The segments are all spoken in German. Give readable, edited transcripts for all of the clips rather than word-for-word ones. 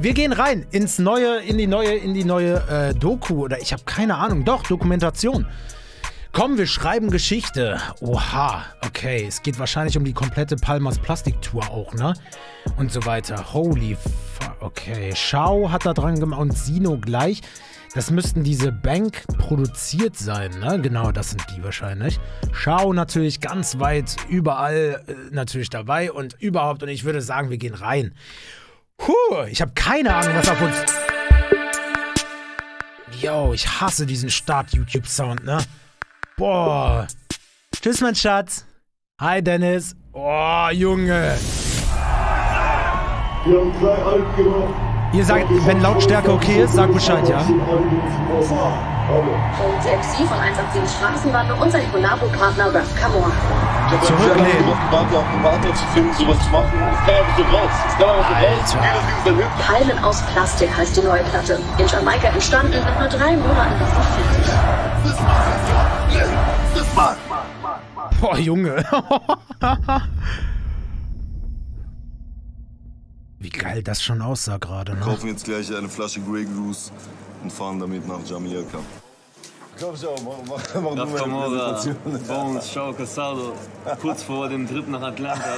Wir gehen rein ins neue, in die neue Doku oder ich habe keine Ahnung, doch Dokumentation. Komm, wir schreiben Geschichte. Oha, okay, es geht wahrscheinlich um die komplette Palmen aus Plastik Tour auch, ne? Und so weiter. Holy fuck, okay. Shao hat da dran gemacht und Sino gleich. Das müssten diese Bank produziert sein, ne? Genau, das sind die wahrscheinlich. Shao natürlich ganz weit überall natürlich dabei und überhaupt. Und ich würde sagen, wir gehen rein. Puh, ich habe keine Ahnung, was auf uns... Yo, ich hasse diesen Start-YouTube-Sound, ne? Boah. Tschüss, mein Schatz. Hi, Dennis. Oh, Junge. Ihr sagt, wenn Lautstärke okay ist, sagt Bescheid, ja? Und FC von 187 Straßenbande und sein Kollabo-Partner Camora. Zurückleben. Warte zu filmen, sowas zu machen. Palmen aus Plastik heißt die neue Platte. In Jamaika entstanden und nur 3 Monaten ist sie fertig. Boah, Junge. Wie geil das schon aussah gerade, ne? Wir kaufen jetzt gleich eine Flasche Grey Goose und fahren damit nach Jamaika. Komm, Joe, mach du meine Präsentation. Bonez, Joe Cassado, kurz vor dem Trip nach Atlanta.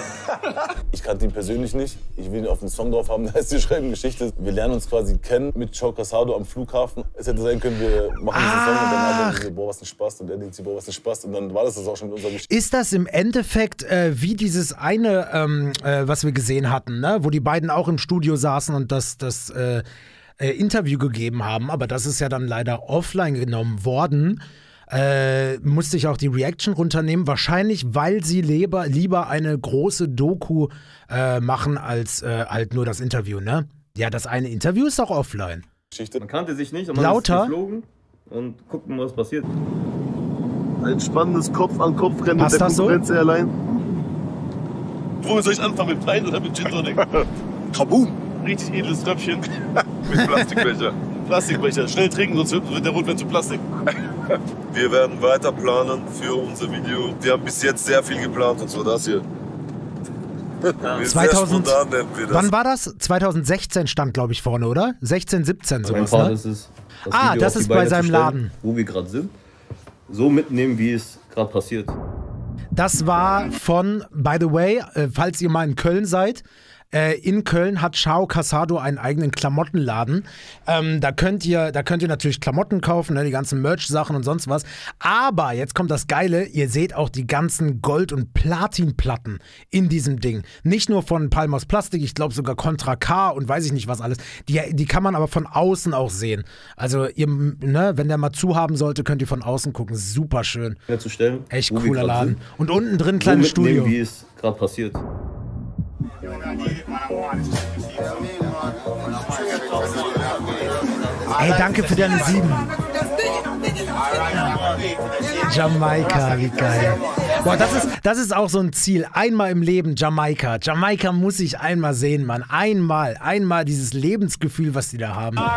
Ich kannte ihn persönlich nicht. Ich will ihn auf den Song drauf haben, da heißt die schreiben Geschichte. Wir lernen uns quasi kennen mit Joe Cassado am Flughafen. Es hätte sein können, wir machen diesen Song und dann hat er diese, boah, was ein Spaß. Und er denkt, boah, was ein Spaß. Und dann war das auch schon mit unserer Geschichte. Ist das im Endeffekt wie dieses eine, was wir gesehen hatten, ne? Wo die beiden auch im Studio saßen und das Interview gegeben haben, aber das ist ja dann leider offline genommen worden, musste ich auch die Reaction runternehmen, wahrscheinlich, weil sie lieber eine große Doku machen, als halt nur das Interview, ne? Ja, das eine Interview ist auch offline. Man kannte sich nicht und man ist geflogen und gucken, was passiert. Ein spannendes Kopf-an-Kopf-Rennen mit der Konkurrenz allein. Wo soll ich anfangen, mit Wein oder mit Gin-Tonic? Kaboom! Richtig edles Tröpfchen mit Plastikbecher. Plastikbecher, schnell trinken, sonst wird der Rotwein zu Plastik. Wir werden weiter planen für unser Video. Wir haben bis jetzt sehr viel geplant und so das hier. Ja. 2000, spontan, wir das. Wann war das? 2016 stand, glaube ich, vorne, oder? 16, 17 sowas, ne? Das ist das Video, das ist bei seinem Laden. Wo wir gerade sind. So mitnehmen, wie es gerade passiert. Das war von, by the way, falls ihr mal in Köln seid, in Köln hat Joe Cassado einen eigenen Klamottenladen. Da könnt ihr natürlich Klamotten kaufen, ne, die ganzen Merch-Sachen und sonst was. Aber jetzt kommt das Geile, ihr seht auch die ganzen Gold- und Platinplatten in diesem Ding. Nicht nur von Palmen aus Plastik, ich glaube sogar Contra K und weiß ich nicht was alles. Die kann man aber von außen auch sehen. Also ihr, ne, wenn der mal zu haben sollte, könnt ihr von außen gucken. Super schön. Herzustellen. Echt cooler Laden. Und unten drin kleines Studio. Wie es gerade passiert. Ey, danke für deine 7. Jamaika, wie geil. Boah, das ist auch so ein Ziel. Einmal im Leben Jamaika. Jamaika muss ich einmal sehen, Mann. Einmal dieses Lebensgefühl, was die da haben. Wir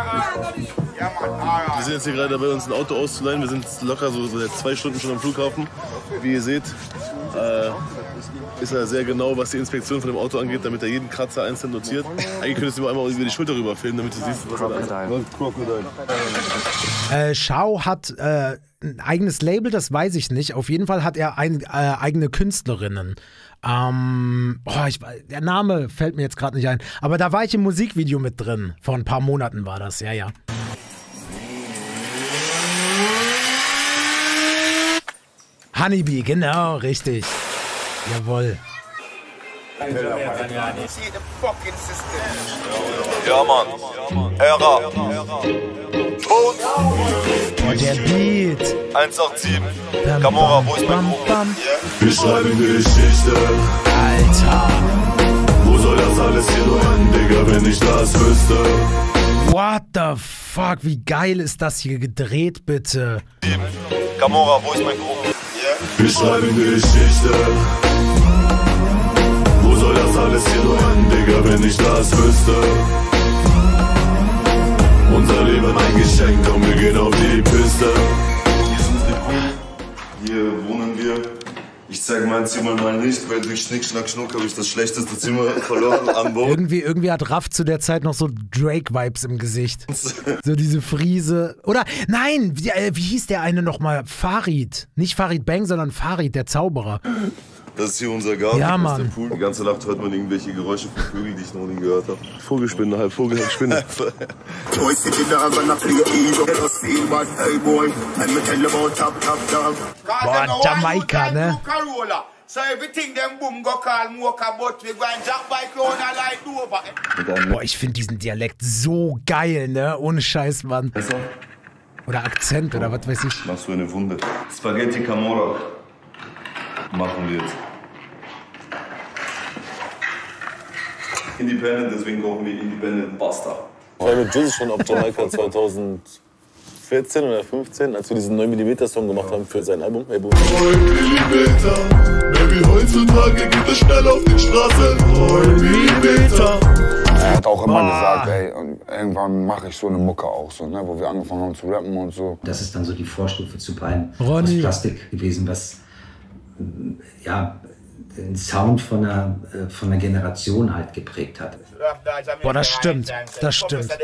sind jetzt hier gerade dabei, uns ein Auto auszuleihen. Wir sind locker so seit 2 Stunden schon am Flughafen. Wie ihr seht, ist er sehr genau, was die Inspektion von dem Auto angeht, damit er jeden Kratzer einzeln notiert. Eigentlich könntest du mir einmal über die Schulter rüber filmen, damit du siehst, was er da ist. Shao hat ein eigenes Label, das weiß ich nicht. Auf jeden Fall hat er eigene Künstlerinnen. Der Name fällt mir jetzt gerade nicht ein. Aber da war ich im Musikvideo mit drin. Vor ein paar Monaten war das, ja, ja. Honeybee, genau, richtig. Jawohl. Ja, Mann. Hörer. Und der Beat. 187. Camora, wo ist mein Programm? Wir schreiben Geschichte. Alter. Wo soll das alles hier nur hin, Digga, wenn ich das wüsste? What the fuck? Wie geil ist das hier gedreht, bitte? Camora, wo ist mein Programm? Wir schreiben Geschichte. Wo soll das alles hier nur hin, Digga, wenn ich das wüsste? Unser Leben ein Geschenk, komm, wir gehen auf die Piste. Hier sind wir, hier wohnen wir. Ich zeig mein Zimmer mal nicht, weil durch Schnick, Schnack, Schnuck habe ich das schlechteste Zimmer verloren am Boden. Irgendwie hat Raff zu der Zeit noch so Drake-Vibes im Gesicht. So diese Friese. Oder, nein, wie hieß der eine nochmal? Farid. Nicht Farid Bang, sondern Farid, der Zauberer. Das ist hier unser Garten, ja, Mann. Das ist der Pool. Die ganze Nacht hört man irgendwelche Geräusche von Vögeln, die ich noch nie gehört habe. Vogelspinne, halb Vogel, halb Spinne. Boah, Jamaika, ne? Boah, ich finde diesen Dialekt so geil, ne? Ohne Scheiß, Mann. Oder Akzent, oder was weiß ich. Machst du eine Wunde. Spaghetti Camora. Machen wir jetzt. Independent, deswegen brauchen wir Independent Pasta. Ich war mit Jesus schon auf Jamaika 2014 oder 15, als wir diesen 9mm Song gemacht haben für sein Album. Hey, Baby, heutzutage geht es schnell auf den Straßen. 9mm. Er hat auch immer gesagt, ey, und irgendwann mache ich so eine Mucke auch so, ne, wo wir angefangen haben zu rappen und so. Das ist dann so die Vorstufe zu Palmen aus Plastik gewesen, was ja, den Sound von einer Generation halt geprägt hat. Boah, das stimmt, das stimmt. Yo,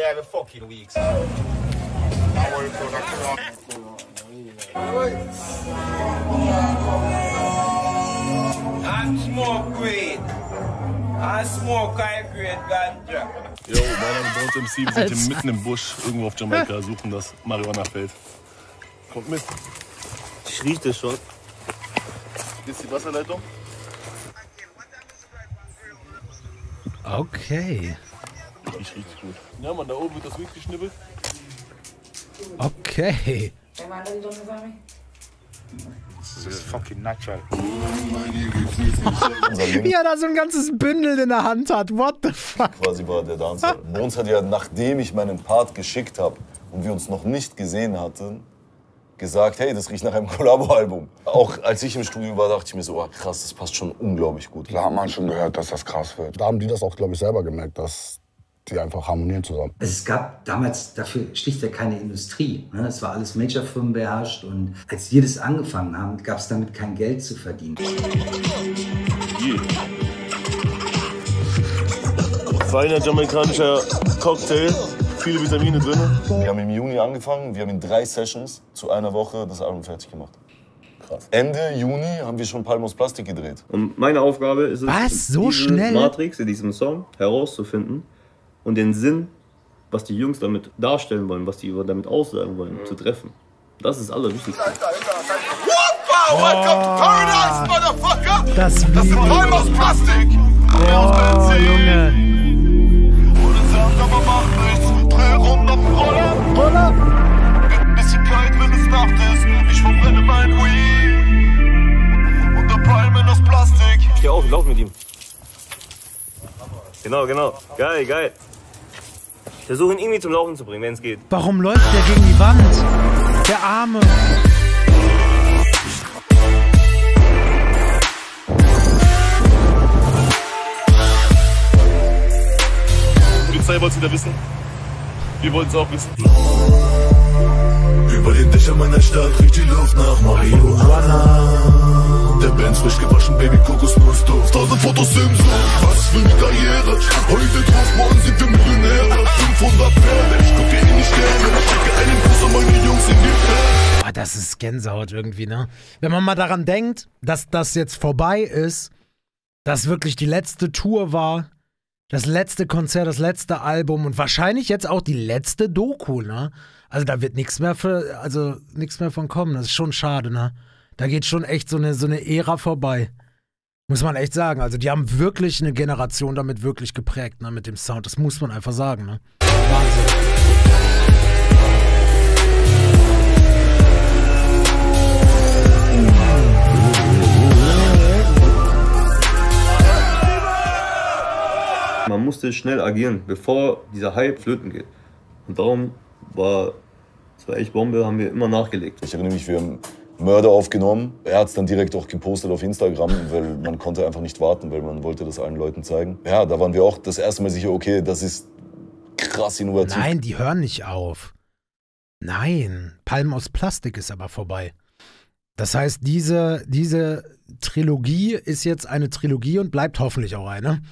meine Bonez MC, wir sind hier mitten im Busch, irgendwo auf Jamaika, suchen das Marihuana-Feld. Kommt mit. Ich rieche das schon. Hier ist die Wasserleitung. Okay. Ich riech's gut. Ja, man, da oben wird das Wild geschnibbelt. Okay. Das ist fucking natural. Wie er da so ein ganzes Bündel in der Hand hat. What the fuck? Quasi war der Dancer. Bonez hat ja, nachdem ich meinen Part geschickt habe und wir uns noch nicht gesehen hatten, gesagt, hey, das riecht nach einem Kollabo-Album. Auch als ich im Studio war, dachte ich mir so, oh, krass, das passt schon unglaublich gut. Da hat man schon gehört, dass das krass wird. Da haben die das auch, glaube ich, selber gemerkt, dass die einfach harmonieren zusammen. Es gab damals dafür schlichtweg keine Industrie. Ne? Es war alles Major-Firmen beherrscht und als wir das angefangen haben, gab es damit kein Geld zu verdienen. Yeah. 200 jamaikanischer Cocktail. Viele Vitamine drin. Wir haben im Juni angefangen, wir haben in 3 Sessions zu einer Woche das Album fertig gemacht. Krass. Ende Juni haben wir schon Palmen aus Plastik gedreht. Und meine Aufgabe ist es, diese Matrix in diesem Song herauszufinden und den Sinn, was die Jungs damit darstellen wollen, was die damit aussagen wollen, zu treffen. Das ist alles wichtig. Oh, das ist Palmen aus Plastik! Oh, Junge! Roller. Ein bisschen kalt, wenn es Nacht ist. Ich verbrenne mein Weed. Unter Palmen aus Plastik. Geh auf, lauf mit ihm. Genau, genau. Geil, geil. Versuchen ihn irgendwie zum Laufen zu bringen, wenn es geht. Warum läuft der gegen die Wand? Der Arme. Die Polizei wollte es wieder wissen. Wir wollten es auch wissen. Über den Dächern meiner Stadt riecht die Luft nach Marihuana. Der Benz frisch gewaschen, Baby Kokosnussduft. 1000 Fotos im Such, was für eine Karriere. Heute drauf, morgen sind wir Millionäre. 500 Pferde, ich gucke in die Sterne. Ich schicke einen Kuss an meine Jungs in die Pferde. Boah, das ist Gänsehaut irgendwie, ne? Wenn man mal daran denkt, dass das jetzt vorbei ist, dass wirklich die letzte Tour war, das letzte Konzert, das letzte Album und wahrscheinlich jetzt auch die letzte Doku, ne? Also da wird nichts mehr für, also nichts mehr von kommen. Das ist schon schade, ne? Da geht schon echt so eine Ära vorbei. Muss man echt sagen. Also die haben wirklich eine Generation damit wirklich geprägt, ne? Mit dem Sound. Das muss man einfach sagen, ne? Wahnsinn. Man musste schnell agieren, bevor dieser Hype flöten geht. Und darum war es echt Bombe, haben wir immer nachgelegt. Ich erinnere mich, wir haben Mörder aufgenommen. Er hat es dann direkt auch gepostet auf Instagram, weil man konnte einfach nicht warten, weil man wollte das allen Leuten zeigen. Ja, da waren wir auch das erste Mal sicher, okay, das ist krass innovativ. Nein, die hören nicht auf. Nein, Palmen aus Plastik ist aber vorbei. Das heißt, diese Trilogie ist jetzt eine Trilogie und bleibt hoffentlich auch eine.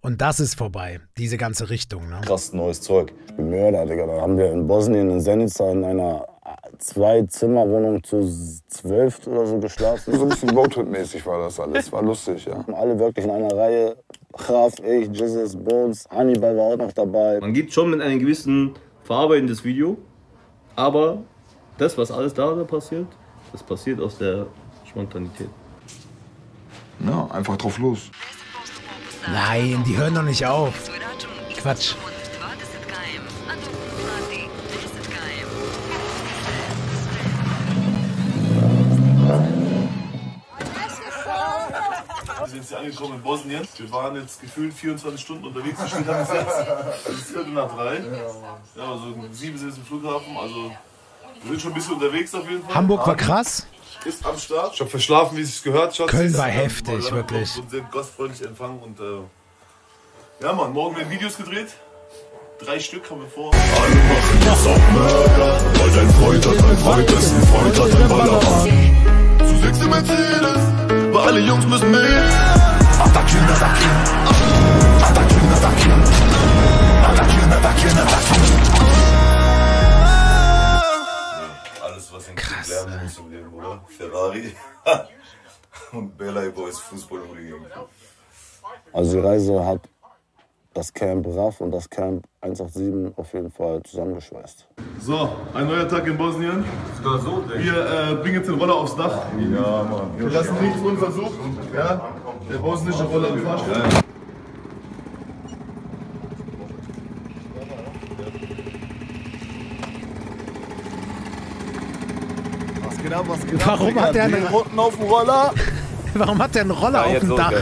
Und das ist vorbei, diese ganze Richtung. Ne? Krass neues Zeug. Ich bin Mörder, Digga. Da haben wir in Bosnien, in Zenica, in einer 2-Zimmer-Wohnung zu 12 oder so geschlafen. So ein bisschen Roadtrip-mäßig war das alles. War lustig, ja. Alle wirklich in einer Reihe. Raf, ich, Jesus, Bones, Hannibal war auch noch dabei. Man gibt schon mit einem gewissen verarbeitendes Video. Aber das, was alles da passiert, das passiert aus der Spontanität. Ja, einfach drauf los. Nein, die hören doch nicht auf. Quatsch. Wir sind jetzt hier angekommen in Bosnien. Wir waren jetzt gefühlt 24 Stunden unterwegs. Wir stehen da bis jetzt. Es ist 3:15. Ja, also 7 sind im Flughafen. Also wir sind schon ein bisschen unterwegs auf jeden Fall. Hamburg war krass. Ist am Start. Ich habe verschlafen, wie es sich gehört. Schatz. Köln war heftig, wirklich. Und sehr gastfreundlich empfangen und ja, Mann, morgen werden Videos gedreht. 3 Stück haben wir vor. Alle machen das auf Mörder, weil dein Freund ist ein Freund, hat ein Ballermann. Zu 6 im Mercedes, weil alle Jungs müssen mit. Attackieren, attackieren, attackieren, attackieren, attackieren, attackieren, attackieren. Was in Krieg lernen muss im Leben, oder? Ferrari und Bellay Boys Fußball umgegeben. Also die Reise hat das Camp RAF und das Camp 187 auf jeden Fall zusammengeschweißt. So, ein neuer Tag in Bosnien. Wir bringen jetzt den Roller aufs Dach. Ja, Mann. Wir lassen nichts unversucht. Ja? Der bosnische Roller im Fahrstuhl. Warum hat der einen roten auf dem Roller? Warum hat der einen Roller auf dem Dach?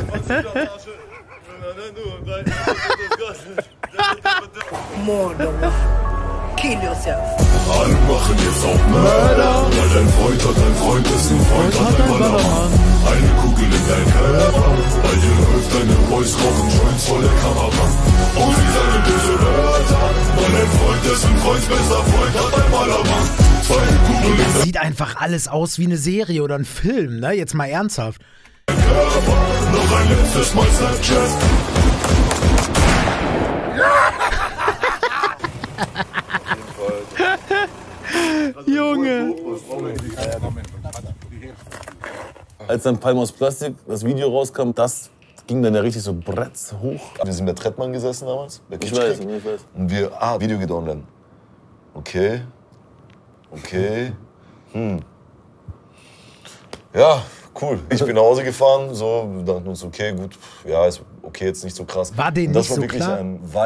Murder. Kill yourself. Alle machen jetzt auch Mörder. Weil dein Freund ist ein Freund, hat ein Ballermann. Eine Kugel in dein Körper. Bei dir läuft deine Boys rauchen Joints voll der Kamera. Und sie sagen böse Wörter. Weil dein Freund ist ein Freund, bester Freund, hat ein Ballermann. Das sieht einfach alles aus wie eine Serie oder ein Film, ne? Jetzt mal ernsthaft. Junge! Als dann Palmen aus Plastik das Video rauskam, das ging dann ja richtig so bretz hoch. Wir sind bei Trettmann gesessen damals. Ich weiß. Und wir, Video gedownloadet. Okay. Okay. Hm. Ja, cool. Ich bin nach Hause gefahren, so dachten uns, okay, gut, ja, ist okay, jetzt nicht so krass. War denen nicht so klar?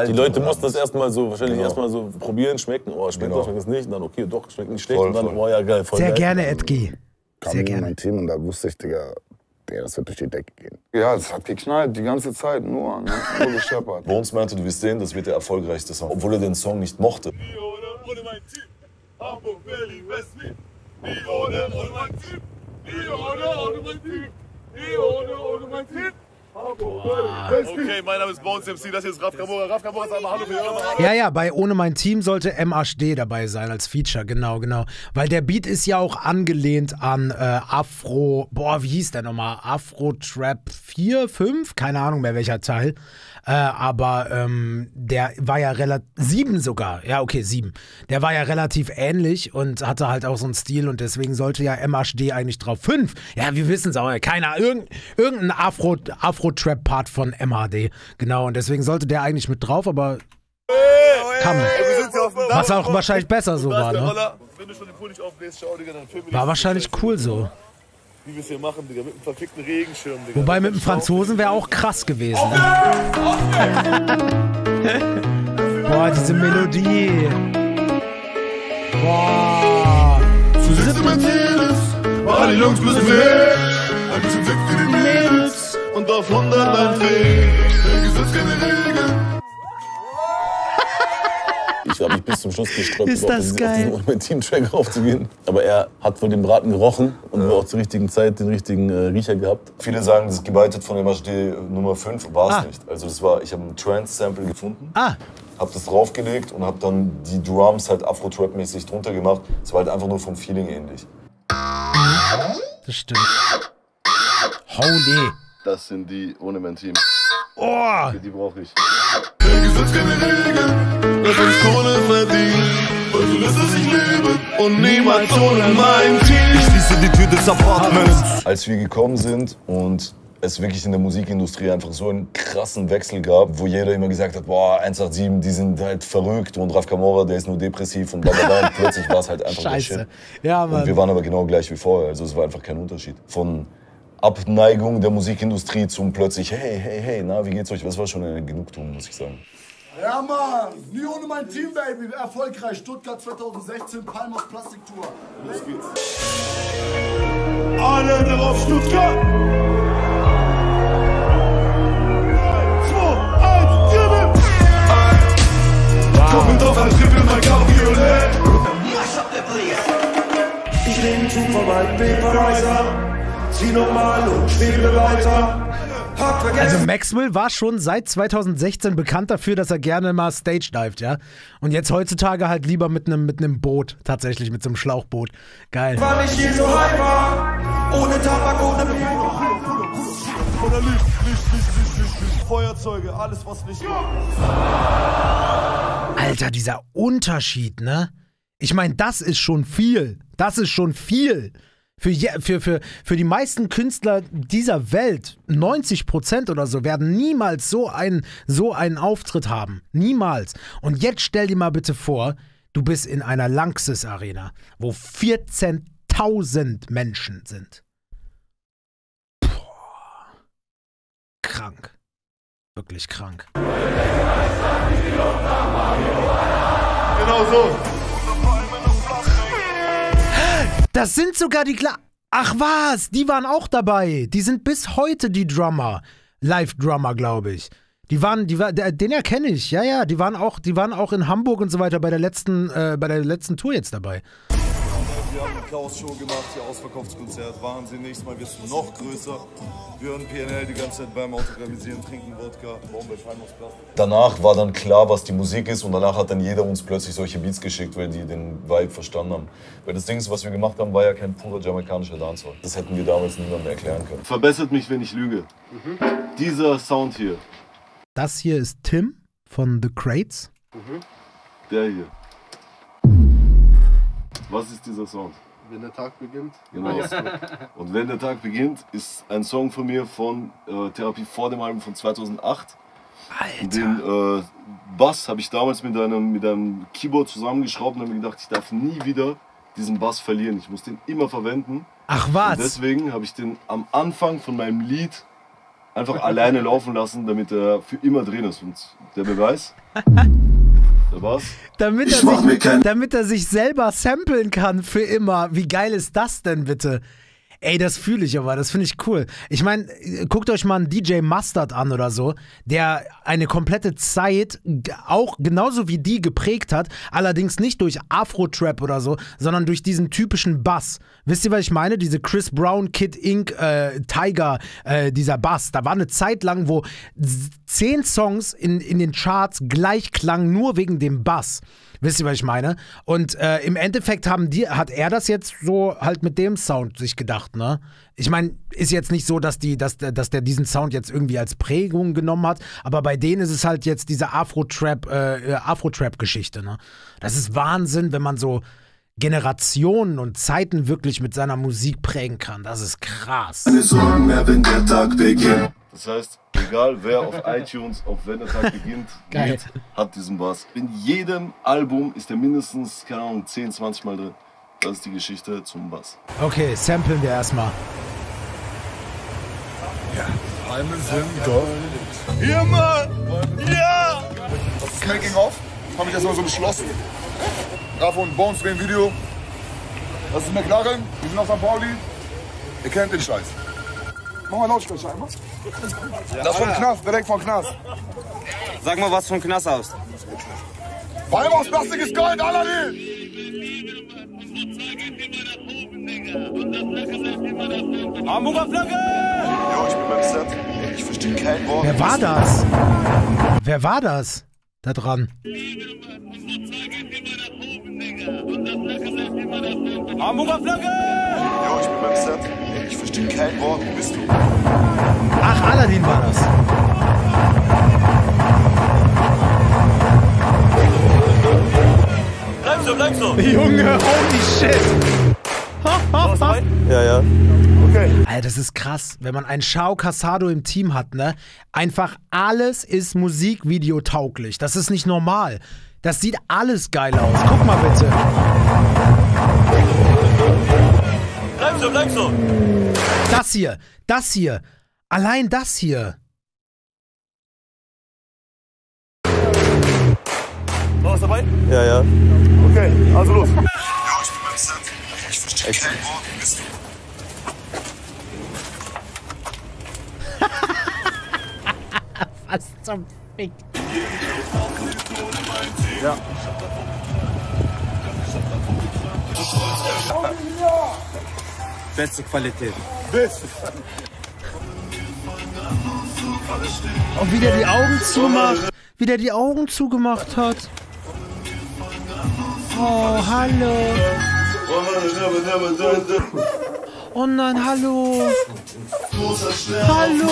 Die Leute mussten das erstmal so, wahrscheinlich erstmal so probieren, schmecken, oh, schmeckt das, schmeckt es nicht, dann okay, doch, schmeckt nicht schlecht und dann, oh ja, geil, voll geil. Sehr gerne, Edgy. Sehr gerne. Mein Team und da wusste ich, Digga, das wird durch die Decke gehen. Ja, es hat geknallt die ganze Zeit, nur gescheppert. Bones meinte, du wirst sehen, das wird der erfolgreichste Song, obwohl er den Song nicht mochte. Ohne mein Team. Hamburg, Berlin, West-Wien. Nie ohne mein Team. Nie ohne mein Team. Nie ohne mein Team. Hamburg, Berlin, West-Wien. Okay, mein Name ist Bonez MC, das hier ist Rafka Boa. Rafka Boa ist einmal Hallo für Jamaika. Ja, ja, bei Ohne mein Team sollte MHD dabei sein als Feature, genau, genau. Weil der Beat ist ja auch angelehnt an Afro, boah, wie hieß der nochmal? Afro Trap 4, 5? Keine Ahnung mehr welcher Teil. Aber der war ja relativ 7 sogar, ja okay 7. Der war ja relativ ähnlich und hatte halt auch so einen Stil und deswegen sollte ja MHD eigentlich drauf 5. Ja, wir wissen es auch, keiner, irgendein Afro-Trap-Part von MHD, genau, und deswegen sollte der eigentlich mit drauf, aber kam nicht. Was auch wahrscheinlich besser so war, ne? War wahrscheinlich cool so. Wie wir es hier machen, Digga, mit einem verfickten Regenschirm, Digga. Wobei mit dem Franzosen wäre auch krass gewesen. Boah, diese Melodie. Boah. Zu 7 Mercedes, alle Jungs müssen weg. Ein bisschen weg für die Mädels und auf 100 ein Weg. Der Gesetz keine Regeln. Ich habe mich bis zum Schluss gesträubt, auf meinen Teamtrack aufzugehen. Aber er hat wohl den Braten gerochen und war auch zur richtigen Zeit den richtigen Riecher gehabt. Viele sagen, das ist gebeitet von MHD Nummer 5, war es nicht. Also das war, ich habe ein Trance-Sample gefunden, habe das draufgelegt und habe dann die Drums halt Afro-Trap-mäßig drunter gemacht. Es war halt einfach nur vom Feeling ähnlich. Das stimmt. Pauli. Das sind die ohne mein Team. Oh! Die brauche ich. Der Gesetz keine Regeln, lass uns Kohle verdienen. Also lässt es sich leben und niemals ohne mein Team. Ich schließe die Tür des Apartments. Als wir gekommen sind und es wirklich in der Musikindustrie einfach so einen krassen Wechsel gab, wo jeder immer gesagt hat, boah, 187, die sind halt verrückt und Raf Camora, der ist nur depressiv und blablabla. Und plötzlich war es halt einfach Scheiße. Der Shit. Ja, Mann. Und wir waren aber genau gleich wie vorher, also es war einfach kein Unterschied. Von Abneigung der Musikindustrie zum plötzlich, hey, hey, hey, na, wie geht's euch? Das war schon eine Genugtuung, muss ich sagen. Ja, Mann! Nie ohne mein Team, Baby! Erfolgreich! Stuttgart 2016, Palmen aus Plastik Tour! Los geht's! Alle darauf Stuttgart! Komm auf ein Triple, mein Cabriolet. Ich lebe zu verwalten, Vaporizer. Zieh normal und schwebe weiter. Also Maxwell war schon seit 2016 bekannt dafür, dass er gerne mal stage dived, ja? Und jetzt heutzutage halt lieber mit einem Boot, tatsächlich, mit so einem Schlauchboot. Geil. Weil ich hier so high war, ohne Tabak, ohne Bier. Oder Licht, Feuerzeuge, alles was nicht Alter, dieser Unterschied, ne? Ich meine, das ist schon viel. Das ist schon viel. Für die meisten Künstler dieser Welt, 90% oder so, werden niemals so einen Auftritt haben. Niemals. Und jetzt stell dir mal bitte vor, du bist in einer Lanxess-Arena, wo 14.000 Menschen sind. Puh. Krank. Wirklich krank. Genau so. Das sind sogar die Gla... Ach was, die waren auch dabei. Die sind bis heute die Drummer. Live-Drummer, glaube ich. Den erkenne ich. Ja, ja, die waren auch in Hamburg und so weiter bei der letzten Tour jetzt dabei. Wir haben eine Klaus-Show gemacht, hier Ausverkaufskonzert. Wahnsinn, nächstes Mal wirst du noch größer. Wir hören PNL die ganze Zeit beim Autogrammisieren, trinken Wodka, Bombe, Scheinungsplatz. Danach war dann klar, was die Musik ist und danach hat dann jeder uns plötzlich solche Beats geschickt, weil die den Vibe verstanden haben. Weil das Ding, was wir gemacht haben, war ja kein purer jamaikanischer Dancehall. Das hätten wir damals niemandem erklären können. Verbessert mich, wenn ich lüge. Mhm. Dieser Sound hier. Das hier ist Tim von The Crates. Mhm. Der hier. Was ist dieser Sound? Wenn der Tag beginnt. Genau. Und wenn der Tag beginnt, ist ein Song von mir von Therapie vor dem Album von 2008. Alter. Den Bass habe ich damals mit einem Keyboard zusammengeschraubt und habe mir gedacht, ich darf nie wieder diesen Bass verlieren. Ich muss den immer verwenden. Ach was? Und deswegen habe ich den am Anfang von meinem Lied einfach alleine laufen lassen, damit er für immer drin ist. Und der Beweis? Was? Damit er sich selber samplen kann für immer. Wie geil ist das denn bitte? Ey, das fühle ich aber, das finde ich cool. Ich meine, guckt euch mal einen DJ Mustard an oder so, der eine komplette Zeit auch genauso wie die geprägt hat, allerdings nicht durch Afro Trap oder so, sondern durch diesen typischen Bass. Wisst ihr, was ich meine? Diese Chris Brown, Kid Ink, Tiger, dieser Bass. Da war eine Zeit lang, wo 10 Songs in den Charts gleich klangen, nur wegen dem Bass. Wisst ihr, was ich meine? Und im Endeffekt hat er das jetzt so halt mit dem Sound sich gedacht, ne? Ich meine, ist jetzt nicht so, dass der diesen Sound jetzt irgendwie als Prägung genommen hat, aber bei denen ist es halt jetzt diese Afro-Trap-Geschichte, ne? Das ist Wahnsinn, wenn man so Generationen und Zeiten wirklich mit seiner Musik prägen kann. Das ist krass. Das heißt, egal wer auf iTunes, auf Wenn der Tag beginnt, geht, hat diesen Bass. In jedem Album ist er mindestens, keine Ahnung, 10, 20 Mal drin. Das ist die Geschichte zum Bass. Okay, samplen wir erstmal. Ja, Palmen sind doch. Ja, Mann! Ja! Kein ging auf, hab ich erstmal so beschlossen. Rafa und Bonez drehen Video. Das ist McLaren, wir sind auf St. Pauli. Ihr kennt den Scheiß. Mach mal Lautsprecher einmal. Das vom Knast, direkt vom Knast. Sag mal was vom Knast aus. Palmen aus Plastik ist Gold, Aladdin! Hamburger Flagge! Jo, ich bin beim Set. Ich verstehe kein Wort. Wer war das? Wer war das? Da dran. Hamburger Flagge! Jo, ich bin beim Set. Ich verstehe dir kein Wort. Wo bist du? Ach, Aladdin war das. Bleib so, bleib so. Junge, holy shit. Ja, ja. Okay. Alter, das ist krass, wenn man einen Joe Cassado im Team hat, ne? Einfach alles ist musikvideotauglich. Das ist nicht normal. Das sieht alles geil aus. Guck mal bitte. Bleib so, bleib so. Das hier, das hier. Allein das hier. War was dabei? Ja, ja. Okay, also los. Was zum Fick? Ja. Beste Qualität. Beste. Und wie der die Augen zumacht. Wie der die Augen zugemacht hat. Oh, hallo. Oh nein, hallo. Hallo.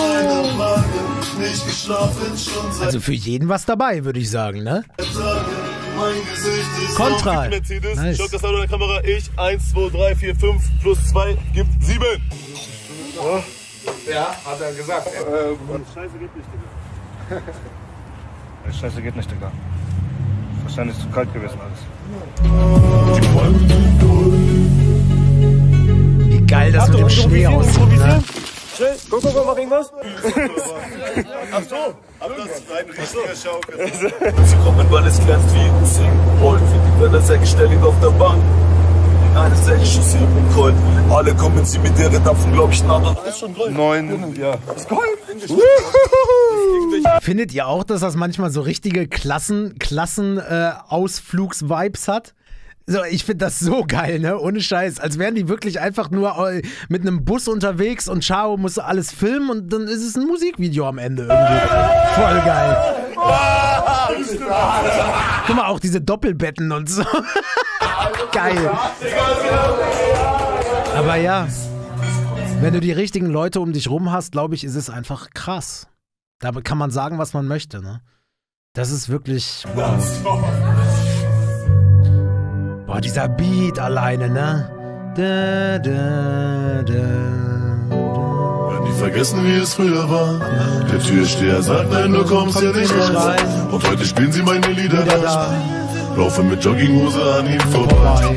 Also für jeden was dabei, würde ich sagen, ne? Contra. Nice. Schaut das an der Kamera. Ich, 1, 2, 3, 4, 5 plus 2 gibt 7. Oh. Ja, hat er gesagt. Scheiße geht nicht, Digga. Scheiße geht nicht, Digga. Wahrscheinlich ist zu kalt gewesen alles. Wie geil das mit dem Schnee aussieht, ne? Guck, guck, mach irgendwas. Ach so, aber das ist ein richtiger Schaukel. Sie kommen, weil es glänzt wie Singapore. Wenn er sehr schnell liegt auf der Bank. In einer Session sie mit Gold. Alle kommen sie mit deren Dampfen, glaube ich, nach. Das ist schon Gold. 9, ja. Das ist Gold. Findet ihr auch, dass das manchmal so richtige Klassen-Ausflugs-Vibes hat? So, ich finde das so geil, ne? Ohne Scheiß. Als wären die wirklich einfach nur mit einem Bus unterwegs und Shao muss alles filmen und dann ist es ein Musikvideo am Ende irgendwie. Voll geil. Guck mal, auch diese Doppelbetten und so. Geil. Aber ja, wenn du die richtigen Leute um dich rum hast, glaube ich, ist es einfach krass. Da kann man sagen, was man möchte, ne? Das ist wirklich... Wow. Boah, dieser Beat alleine, ne? Da, da, da, da. Wenn die vergessen, wie es früher war. Der Türsteher sagt, nein, du kommst hier nicht rein. Und heute spielen sie meine Lieder da. Laufe mit Jogginghose an ihm vorbei.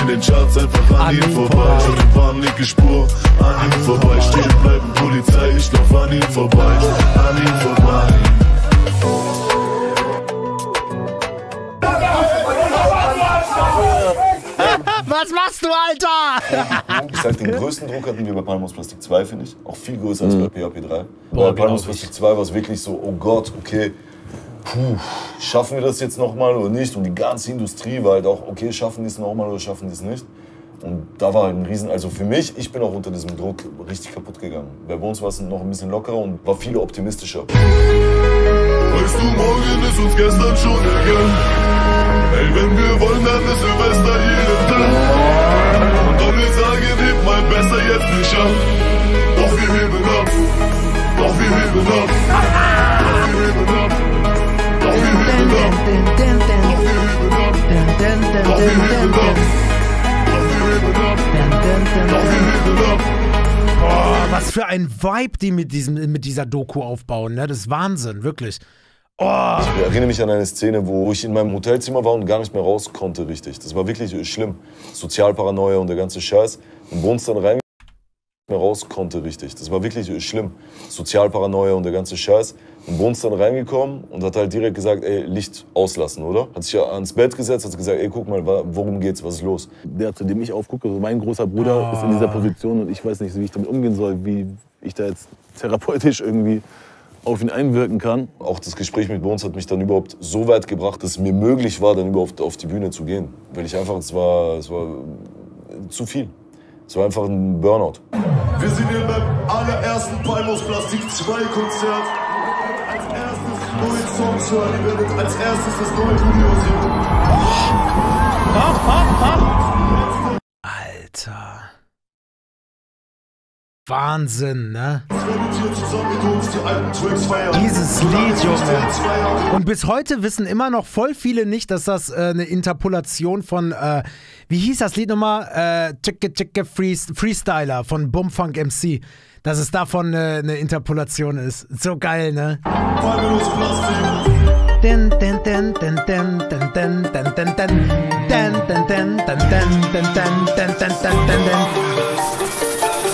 In den Charts einfach an ihm vorbei. Schon im Bahn liegt die Spur an ihm vorbei. Stehen bleiben Polizei, ich lauf an ihm vorbei. An ihm vorbei. Was machst du, Alter? Ich sag, den größten Druck hatten wir bei Palmen aus Plastik 2, finde ich. Auch viel größer als bei PHP 3. Bei Palmen aus Plastik 2 war es wirklich so, oh Gott, okay, puh, schaffen wir das jetzt nochmal oder nicht? Und die ganze Industrie war halt auch, okay, schaffen die es nochmal oder schaffen die es nicht? Und da war halt ein Riesen, also für mich, ich bin auch unter diesem Druck richtig kaputt gegangen. Bei uns war es noch ein bisschen lockerer und war viel optimistischer. Weißt du, morgen ist uns gestern schon ergangen. Ey, wenn wir wollen, dann ist Silvester jeden Tag. Und dann will sagen, hebt mein Besser jetzt nicht ab. Doch wir heben ab. Doch wir heben ab. Doch wir heben ab. Doch wir heben ab. Doch wir heben ab. Doch wir heben ab. Doch wir heben ab. Doch wir heben ab. Oh, was für ein Vibe die mit dieser Doku aufbauen, ne? Das ist Wahnsinn, wirklich. Oh. Ich erinnere mich an eine Szene, wo ich in meinem Hotelzimmer war und gar nicht mehr raus konnte, richtig. Das war wirklich schlimm. Sozialparanoia und der ganze Scheiß. Und wo uns dann reingegangen mehr raus konnte, richtig. Das war wirklich schlimm. Sozialparanoia und der ganze Scheiß. Und wo uns dann reingekommen und hat halt direkt gesagt, ey, Licht auslassen, oder? Hat sich ja ans Bett gesetzt, hat gesagt, ey, guck mal, worum geht's, was ist los? Der, zu dem ich aufgucke, also mein großer Bruder ist in dieser Position und ich weiß nicht, wie ich damit umgehen soll, wie ich da jetzt therapeutisch irgendwie auf ihn einwirken kann. Auch das Gespräch mit Bonez hat mich dann überhaupt so weit gebracht, dass es mir möglich war, dann überhaupt auf die Bühne zu gehen. Weil ich einfach, es war zu viel. Es war einfach ein Burnout. Wir sind hier beim allerersten Palmen aus Plastik 2 Konzert. Als erstes neue Songs hören, ihr werdet als erstes das neue Video sehen. Alter. Wahnsinn, ne? Dieses Lied, Junge. Und bis heute wissen immer noch voll viele nicht, dass das eine Interpolation von, wie hieß das Lied nochmal? Freestyler von Bumfunk MC. Dass es davon eine Interpolation ist. So geil, ne?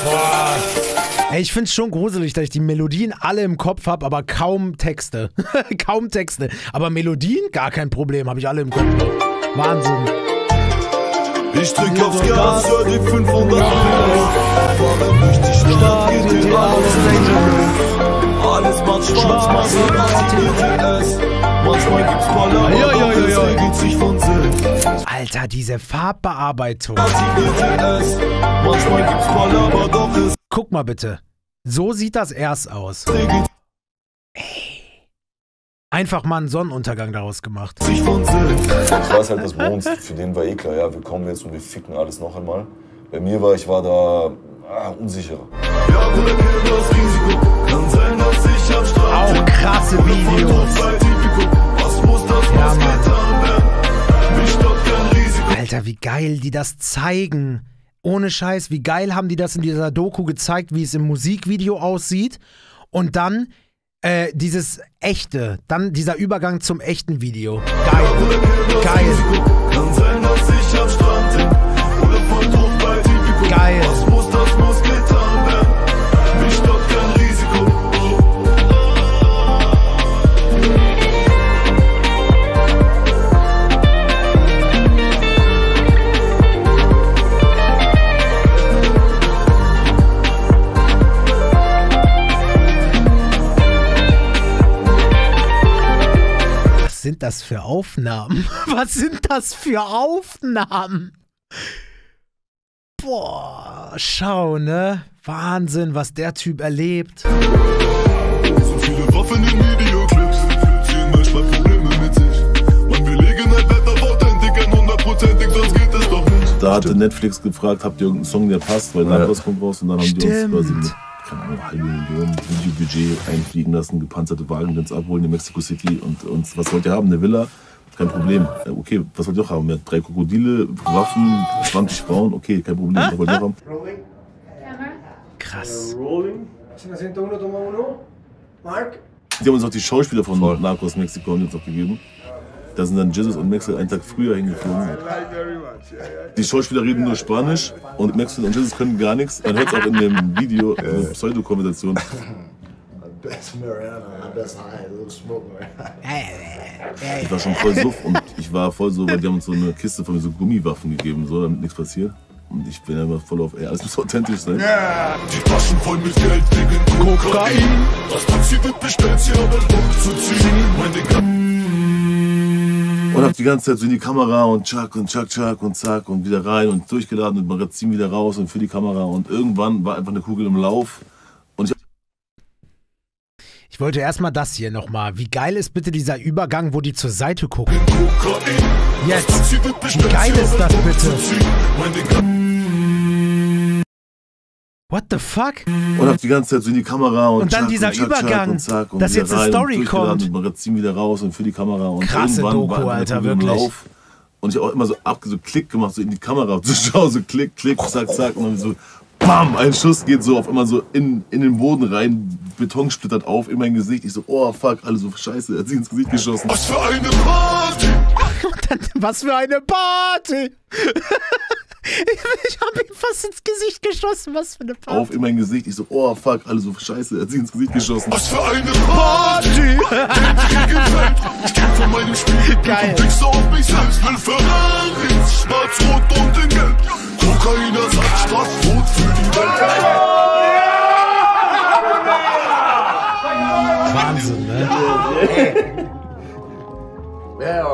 Boah. Ey, ich find's schon gruselig, dass ich die Melodien alle im Kopf hab, aber kaum Texte. Kaum Texte. Aber Melodien? Gar kein Problem, hab ich alle im Kopf. Wahnsinn. Ich drück aufs Gas, hör die 500 Euro. Fahren durch die Stadt, geht in Auslänge. Alles macht Spaß, manchmal gibt's Baller, aber geht sich von selbst. Alter, diese Farbbearbeitung. Manchmal gibt's Baller, aber doch ist... Guck mal bitte. So sieht das erst aus. Ey. Einfach mal einen Sonnenuntergang daraus gemacht. Das war halt das bei uns. Für den war eh klar, ja, wir kommen jetzt und wir ficken alles noch einmal. Bei mir war, ich war da unsicherer. Auch krasse Videos. Ja, Mann. Alter, wie geil die das zeigen. Ohne Scheiß, wie geil haben die das in dieser Doku gezeigt, wie es im Musikvideo aussieht. Und dann dieses echte, dann dieser Übergang zum echten Video. Geil, geil. Geil. Was sind das für Aufnahmen? Was sind das für Aufnahmen? Boah, schau, ne? Wahnsinn, was der Typ erlebt. So viele Waffen in Videoclips, ziehen manchmal Probleme mit sich. Man will Gelegenheit wird auf authentisch, 100%ig, sonst geht es doch nicht. Da hatte Netflix gefragt, habt ihr irgendeinen Song, der passt, weil dann was kommt raus und dann haben die uns quasi... keine Ahnung, halbe Million Videobudget einfliegen lassen, gepanzerte Wagen, uns abholen in Mexico City und uns, was wollt ihr haben, eine Villa? Kein Problem. Okay, was wollt ihr auch haben? Ja, 3 Krokodile, Waffen, 20 Frauen, okay, kein Problem, was wollt ihr haben? Krass. Die haben uns auch die Schauspieler von Narcos Mexiko und uns auch gegeben. Da sind dann Jesus und Maxwell einen Tag früher hingeflogen. Die Schauspieler reden nur Spanisch und Maxwell und Jesus können gar nichts. Man hört es auch in dem Video, eine Pseudo-Konversation. Ich war schon voll suff und ich war voll so, weil die haben uns so eine Kiste von so Gummiwaffen gegeben, so, damit nichts passiert. Und ich bin einfach voll auf, ey, alles muss authentisch sein. Die Taschen voll mit Geld wegen Kokain. Das Taxi wird bestellt, sie haben Bock zu ziehen. Und hab die ganze Zeit so in die Kamera und tschak und tschak, tschak und zack und wieder rein und durchgeladen und Magazin wieder raus und für die Kamera und irgendwann war einfach eine Kugel im Lauf und ich wollte erstmal das hier nochmal. Wie geil ist bitte dieser Übergang, wo die zur Seite gucken? Jetzt! Wie geil ist das bitte? What the fuck? Und hab die ganze Zeit so in die Kamera und dann dieser Übergang, dass jetzt eine Story kommt. Magazin wieder raus und für die Kamera und krasse Doku, Alter, wirklich. Und ich auch immer so Klick gemacht, so in die Kamera zu schauen, so Klick, Klick, zack, zack und dann so BAM! Ein Schuss geht so auf einmal so in den Boden rein, Beton splittert auf, in mein Gesicht. Ich so, oh fuck, alle so scheiße, er hat sich ins Gesicht geschossen. Was für eine Party! Was für eine Party! Ich hab ihm fast ins Gesicht geschossen, was für eine Party. Auf in mein Gesicht, ich so, oh fuck, alle so scheiße, er hat sich ins Gesicht geschossen. Was für eine Party! Ich geh von meinem Spiel, geil. Und fix auf mich selbst, will Ferraris, schwarz-rot und in Gelb. Kokainer sagt Strafrot für die Welt. Wahnsinn, ne? Das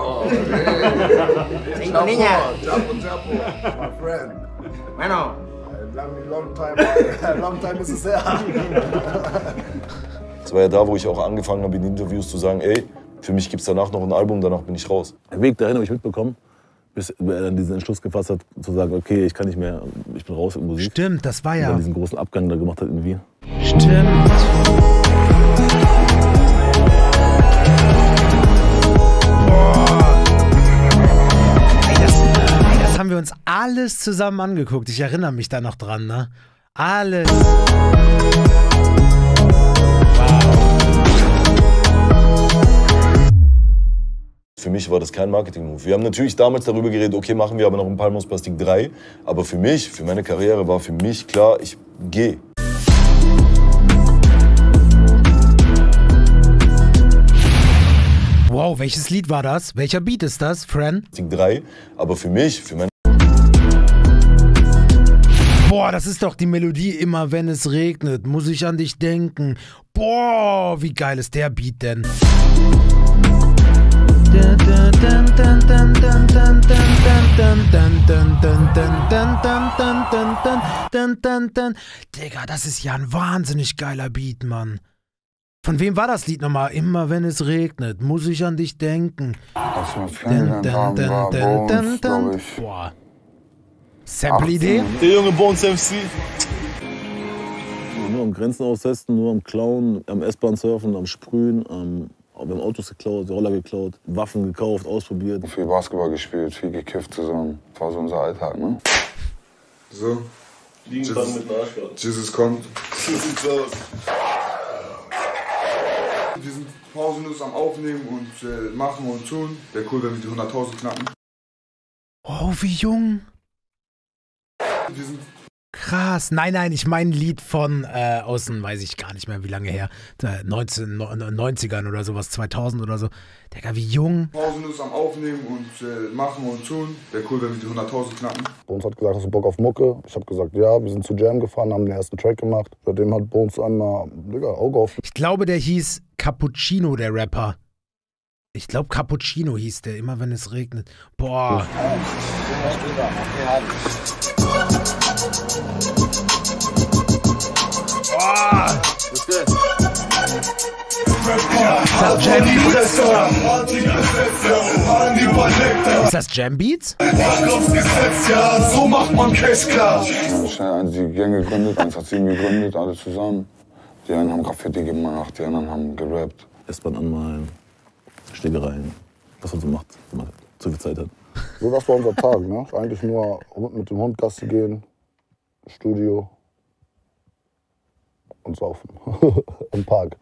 war ja da, wo ich auch angefangen habe, in Interviews zu sagen, ey, für mich gibt's danach noch ein Album, danach bin ich raus. Der Weg dahin habe ich mitbekommen, bis er dann diesen Entschluss gefasst hat, zu sagen, okay, ich kann nicht mehr, ich bin raus in Musik. Stimmt, das war ja. Weil er diesen großen Abgang da gemacht hat in Wien. Stimmt. Haben wir uns alles zusammen angeguckt. Ich erinnere mich da noch dran, ne? Alles. Wow. Für mich war das kein Marketing-Move. Wir haben natürlich damals darüber geredet, okay, machen wir aber noch ein Palmen aus Plastik 3. Aber für mich, für meine Karriere war für mich klar, ich gehe. Wow, welches Lied war das? Welcher Beat ist das, Fran? 3, aber für mich, für meine... Boah, das ist doch die Melodie, immer wenn es regnet, muss ich an dich denken. Boah, wie geil ist der Beat denn? Digga, das ist ja ein wahnsinnig geiler Beat, Mann. Von wem war das Lied nochmal? Immer wenn es regnet, muss ich an dich denken. Das war Ferdinand, boah. Sample-Idee? Der junge Bonez MC. Nur am Grenzen austesten, nur am Klauen, am S-Bahn surfen, am Sprühen, wir haben Autos geklaut, Roller geklaut, Waffen gekauft, ausprobiert. Viel Basketball gespielt, viel gekifft zusammen. Das war so unser Alltag, ne? So. Liegen dann mit Arschgott. Jesus kommt. So sieht's aus. Wir sind pausenlos am Aufnehmen und machen und tun. Wäre cool, wenn wir die 100.000 knacken. Oh, wie jung. Wir sind krass. Nein, nein, ich meine ein Lied von außen, weiß ich gar nicht mehr, wie lange her. 90ern oder sowas, 2000 oder so. Digga, wie jung. Pausenlos am Aufnehmen und machen und tun. Wäre cool, wenn wir die 100.000 knacken. Bonez hat gesagt, hast du Bock auf Mucke? Ich habe gesagt, ja, wir sind zu Jam gefahren, haben den ersten Track gemacht. Seitdem hat Bonez einmal, Digga, Auge auf. Ich glaube, der hieß Cappuccino, der Rapper. Ich glaube, Cappuccino hieß der, immer wenn es regnet. Boah. Ist das Jambeats? So macht man Cash klar. Die Gang gegründet, eins hat sie gegründet, alle zusammen. Die einen haben Graffiti gemacht, die anderen haben gerappt. S-Bahn anmalen, Schlägereien, was man so macht, wenn man zu viel Zeit hat. So, das war unser Tag, ne? Eigentlich nur mit dem Hund Gassi gehen, Studio und saufen im Park.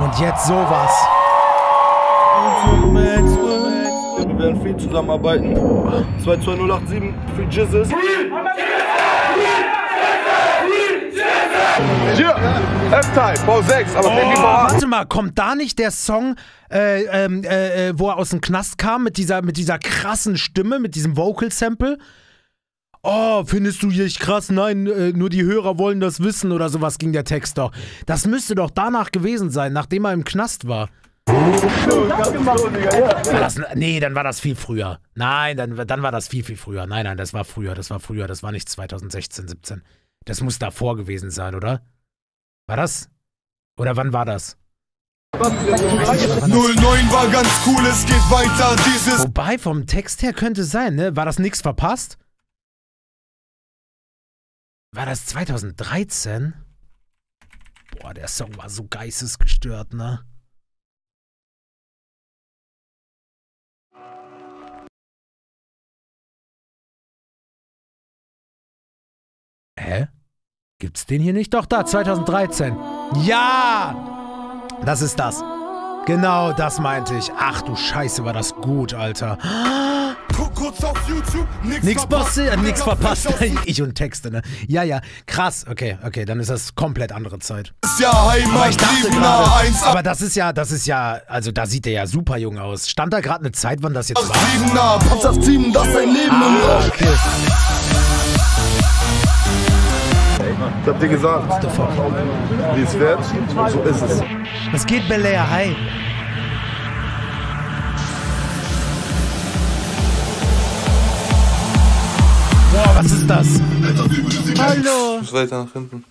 Und jetzt sowas. Wir werden viel zusammenarbeiten. 22087 für Jesus. Yeah. F-Type, Bau 6, aber oh, warte mal, kommt da nicht der Song, wo er aus dem Knast kam, mit dieser krassen Stimme, mit diesem Vocal-Sample? Oh, findest du dich krass? Nein, nur die Hörer wollen das wissen oder sowas ging der Text doch. Das müsste doch danach gewesen sein, nachdem er im Knast war. Nee, dann war das viel früher. Nein, dann war das viel, viel früher. Nein, nein, das war früher, das war früher. Das war nicht 2016, 17. Das muss davor gewesen sein, oder? War das? Oder wann war das? 09 war ganz cool, es geht weiter, dieses... Wobei, vom Text her könnte sein, ne? War das nichts verpasst? War das 2013? Boah, der Song war so geistesgestört, ne? Hä? Gibt's den hier nicht? Doch, da, 2013. Ja! Das ist das. Genau, das meinte ich. Ach du Scheiße, war das gut, Alter. Guck kurz auf YouTube, nix verpasst. Ich und Texte, ne? Ja, ja, krass. Okay, okay, dann ist das komplett andere Zeit. Aber ich dachte gerade, aber das ist ja, also da sieht der ja super jung aus. Stand da gerade eine Zeit, wann das jetzt war? Ah, okay. Ich hab dir gesagt, wie es wird, so ist es. Was geht, Belair? Hi. Boah, was ist das? Hallo. Ich muss weiter nach hinten.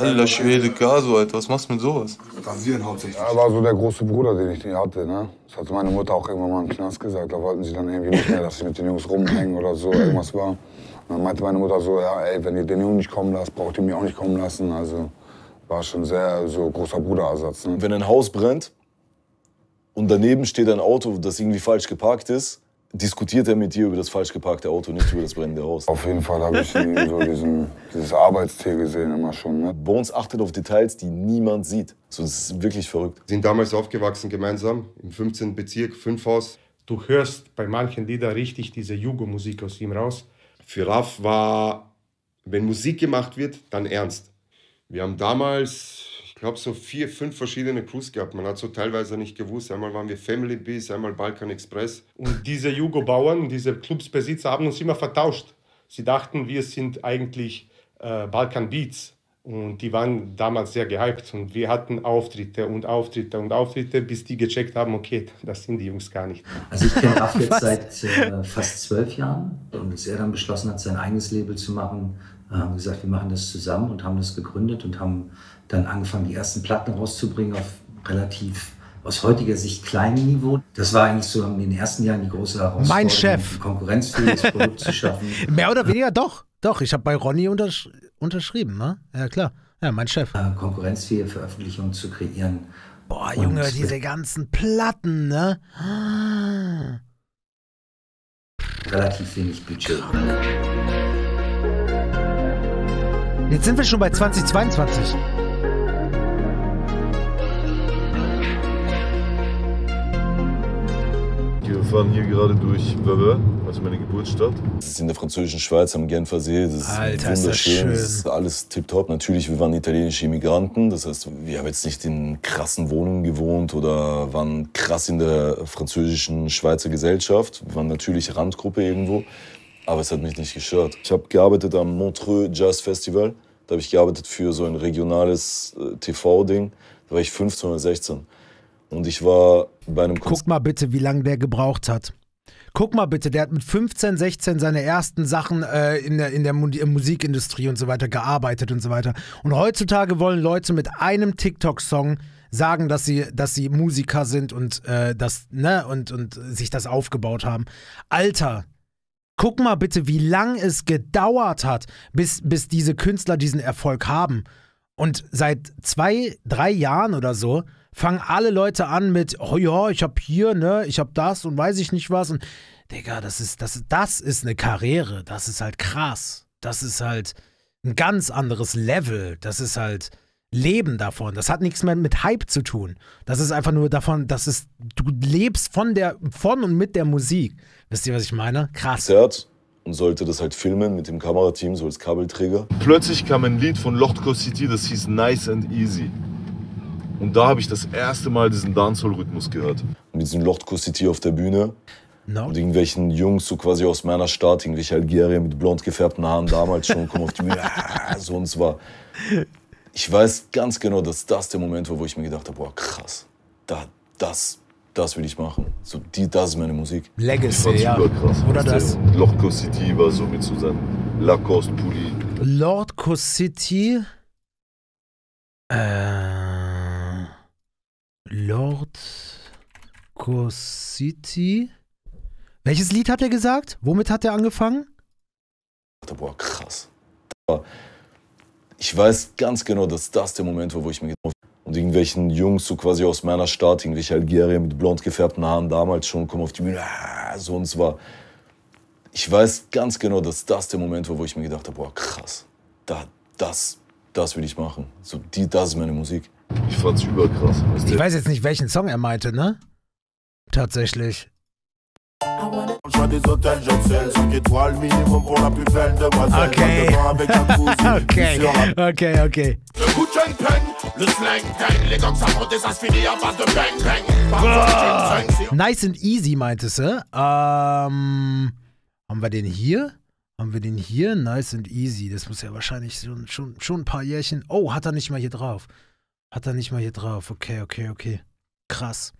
Alter Schwede, Gaso, Alter, was machst du mit sowas? Rasieren hauptsächlich. Er war so der große Bruder, den ich nie hatte, ne? Das hatte meine Mutter auch irgendwann mal im Knast gesagt. Da wollten sie dann irgendwie nicht mehr, dass ich mit den Jungs rumhängen oder so, irgendwas war. Und dann meinte meine Mutter so, ja, ey, wenn ihr den Jungen nicht kommen lasst, braucht ihr mich auch nicht kommen lassen. Also war schon sehr so großer Bruderersatz, ne? Wenn ein Haus brennt und daneben steht ein Auto, das irgendwie falsch geparkt ist, diskutiert er mit dir über das falsch geparkte Auto, nicht über das brennende Haus. Auf jeden Fall habe ich so dieses Arbeitstier gesehen immer schon. Ne? Bonez achtet auf Details, die niemand sieht. So, das ist wirklich verrückt. Wir sind damals aufgewachsen gemeinsam, im 15. Bezirk, 5 Haus. Du hörst bei manchen Liedern richtig diese Jugo-Musik aus ihm raus. Für Raf war, wenn Musik gemacht wird, dann ernst. Wir haben damals, ich glaube, so 4, 5 verschiedene Crews gehabt. Man hat so teilweise nicht gewusst. Einmal waren wir Family Bees, einmal Balkan Express. Und diese Jugo-Bauern, diese Clubsbesitzer haben uns immer vertauscht. Sie dachten, wir sind eigentlich Balkan Beats. Und die waren damals sehr gehypt. Und wir hatten Auftritte und Auftritte und Auftritte, bis die gecheckt haben, okay, das sind die Jungs gar nicht. Also ich kenne Raf jetzt seit fast 12 Jahren. Und als er dann beschlossen hat, sein eigenes Label zu machen, haben gesagt, wir machen das zusammen und haben das gegründet und haben dann angefangen, die ersten Platten rauszubringen auf relativ aus heutiger Sicht kleinem Niveau. Das war eigentlich so in den ersten Jahren die große Herausforderung, mein Chef, konkurrenzfähiges Produkt zu schaffen. Mehr oder weniger doch. Doch, ich habe bei Ronny unterschrieben, ne? Ja klar, ja, mein Chef. Konkurrenzfähige Veröffentlichungen zu kreieren. Boah, Junge, diese ganzen Platten, ne? Relativ wenig Budget. Jetzt sind wir schon bei 2022. Wir fahren hier gerade durch Baveur, also meine Geburtsstadt. Das ist in der französischen Schweiz am Genfer See. Das ist Alter, wunderschön. Ist das schön. Das ist alles tipptopp. Natürlich, wir waren italienische Immigranten. Das heißt, wir haben jetzt nicht in krassen Wohnungen gewohnt oder waren krass in der französischen Schweizer Gesellschaft. Wir waren natürlich Randgruppe irgendwo. Aber es hat mich nicht gestört. Ich habe gearbeitet am Montreux Jazz Festival. Da habe ich gearbeitet für so ein regionales TV-Ding. Da war ich 15 oder 16. Und ich war bei einem Konzert. Guck mal bitte, wie lange der gebraucht hat. Guck mal bitte, der hat mit 15, 16 seine ersten Sachen in der Musikindustrie und so weiter gearbeitet und so weiter. Und heutzutage wollen Leute mit einem TikTok-Song sagen, dass sie Musiker sind und, und sich das aufgebaut haben. Alter! Guck mal bitte, wie lang es gedauert hat, bis diese Künstler diesen Erfolg haben. Und seit 2, 3 Jahren oder so fangen alle Leute an mit, oh ja, ich hab hier, ne, ich hab das und weiß ich nicht was. Und Digga, das ist eine Karriere. Das ist halt krass. Das ist halt ein ganz anderes Level. Das ist halt Leben davon. Das hat nichts mehr mit Hype zu tun. Das ist einfach nur davon, du lebst von und mit der Musik. Wisst ihr, was ich meine? Krass. Und sollte das halt filmen mit dem Kamerateam, so als Kabelträger. Plötzlich kam ein Lied von Lord Kossity, das hieß Nice and Easy. Und da habe ich das erste Mal diesen Dancehall-Rhythmus gehört. Mit diesem Lord Kossity auf der Bühne. No. Und irgendwelchen Jungs so quasi aus meiner Stadt, irgendwelche Algerier mit blond gefärbten Haaren damals schon, kommen auf die Bühne, so und zwar. Ich weiß ganz genau, dass das der Moment war, wo ich mir gedacht habe, boah, krass, das will ich machen. So, das ist meine Musik. Legacy, ja. Krass. Oder das? Lord Kossity war so mit seinem Lacoste-Pulli. Lord Kossity. Lord Kossity. Welches Lied hat er gesagt? Womit hat er angefangen? Ich dachte, boah, krass. Ich weiß ganz genau, dass das der Moment war, wo ich mir gedacht habe, und irgendwelchen Jungs so quasi aus meiner Stadt, irgendwelche Algerier mit blond gefärbten Haaren damals schon, kommen auf die Bühne, so und zwar. Ich weiß ganz genau, dass das der Moment war, wo ich mir gedacht habe, boah, krass, das will ich machen. So, das ist meine Musik. Ich fand's überkrass. Ich weiß jetzt nicht, welchen Song er meinte, ne? Tatsächlich. Okay. Oh. Nice and Easy meintest du? Haben wir den hier? Nice and Easy. Das muss ja wahrscheinlich schon ein paar Jährchen. Oh, hat er nicht mal hier drauf. Okay. Krass.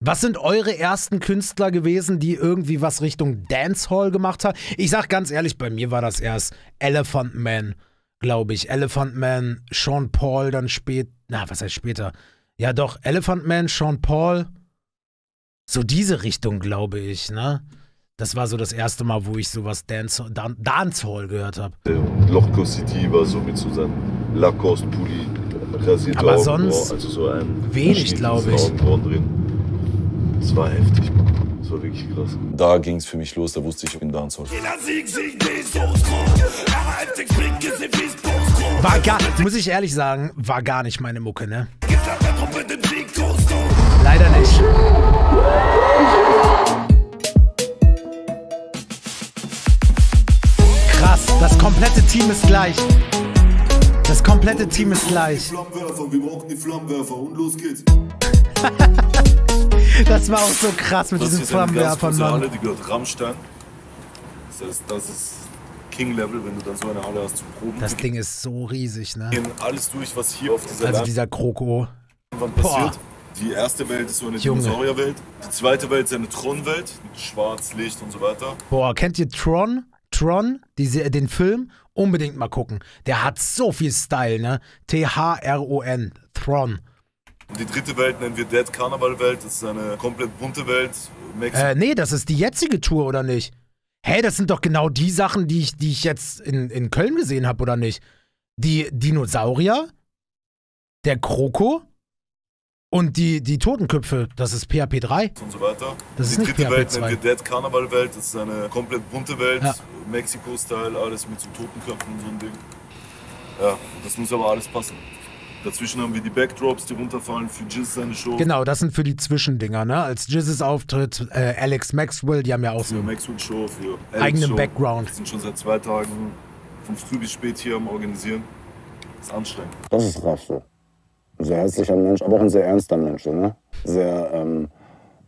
Was sind eure ersten Künstler gewesen, die irgendwie was Richtung Dancehall gemacht haben? Ich sag ganz ehrlich, bei mir war das erst Elephant Man. glaube ich. Elephant Man, Sean Paul, dann später. Na, was heißt später? Ja, doch, Elephant Man, Sean Paul. So diese Richtung, glaube ich, ne? Das war so das erste Mal, wo ich sowas Dancehall gehört habe. Lord Kossity war so mit so seinem Lacoste-Pulli rasiert. Aber sonst also so ein wenig, glaube ich. Das war heftig, Mann. Das war wirklich krass. Da ging es für mich los, da wusste ich, ich bin Dancehall. War gar, muss ich ehrlich sagen, war gar nicht meine Mucke, ne? Leider nicht. Krass, das komplette Team ist gleich. Das komplette Team ist gleich. Wir brauchen die Flammenwerfer und los geht's. Das war auch so krass mit diesen Flammenwerfern, Mann. Die gehört Rammstein. Das ist King-Level, wenn du dann so eine Halle hast zum Proben. Das Ding ist so riesig, ne? Alles durch, was hier auf dieser, also dieser Kroko. Passiert. Boah. Die erste Welt ist so eine Dinosaurierwelt. Die zweite Welt ist eine Tron-Welt. Mit Schwarz, Licht und so weiter. Boah, kennt ihr Tron? Tron, den Film? Unbedingt mal gucken. Der hat so viel Style, ne? T-H-R-O-N. Tron. Und die dritte Welt nennen wir Dead Carnival Welt. Das ist eine komplett bunte Welt. Nee, das ist die jetzige Tour, oder nicht? Hey, das sind doch genau die Sachen, die ich jetzt in Köln gesehen habe, oder nicht? Die Dinosaurier, der Kroko und die Totenköpfe, das ist PHP 3. Und so weiter. Das ist die dritte Welt nennen wir Dead Carnival Welt. Das ist eine komplett bunte Welt. Ja. Mexiko-Style, alles mit so Totenköpfen und so ein Ding. Ja, das muss aber alles passen. Dazwischen haben wir die Backdrops, die runterfallen für Jiz seine Show. Genau, das sind für die Zwischendinger, ne? Als Jizzes Auftritt, Alex Maxwell, die haben ja auch für so Maxwell Show, für Alex eigenen Show. Background. Wir sind schon seit 2 Tagen von früh bis spät hier am Organisieren. Das ist anstrengend. Das ist Rafka. Ein sehr herzlicher Mensch, aber auch ein sehr ernster Mensch, ne? Sehr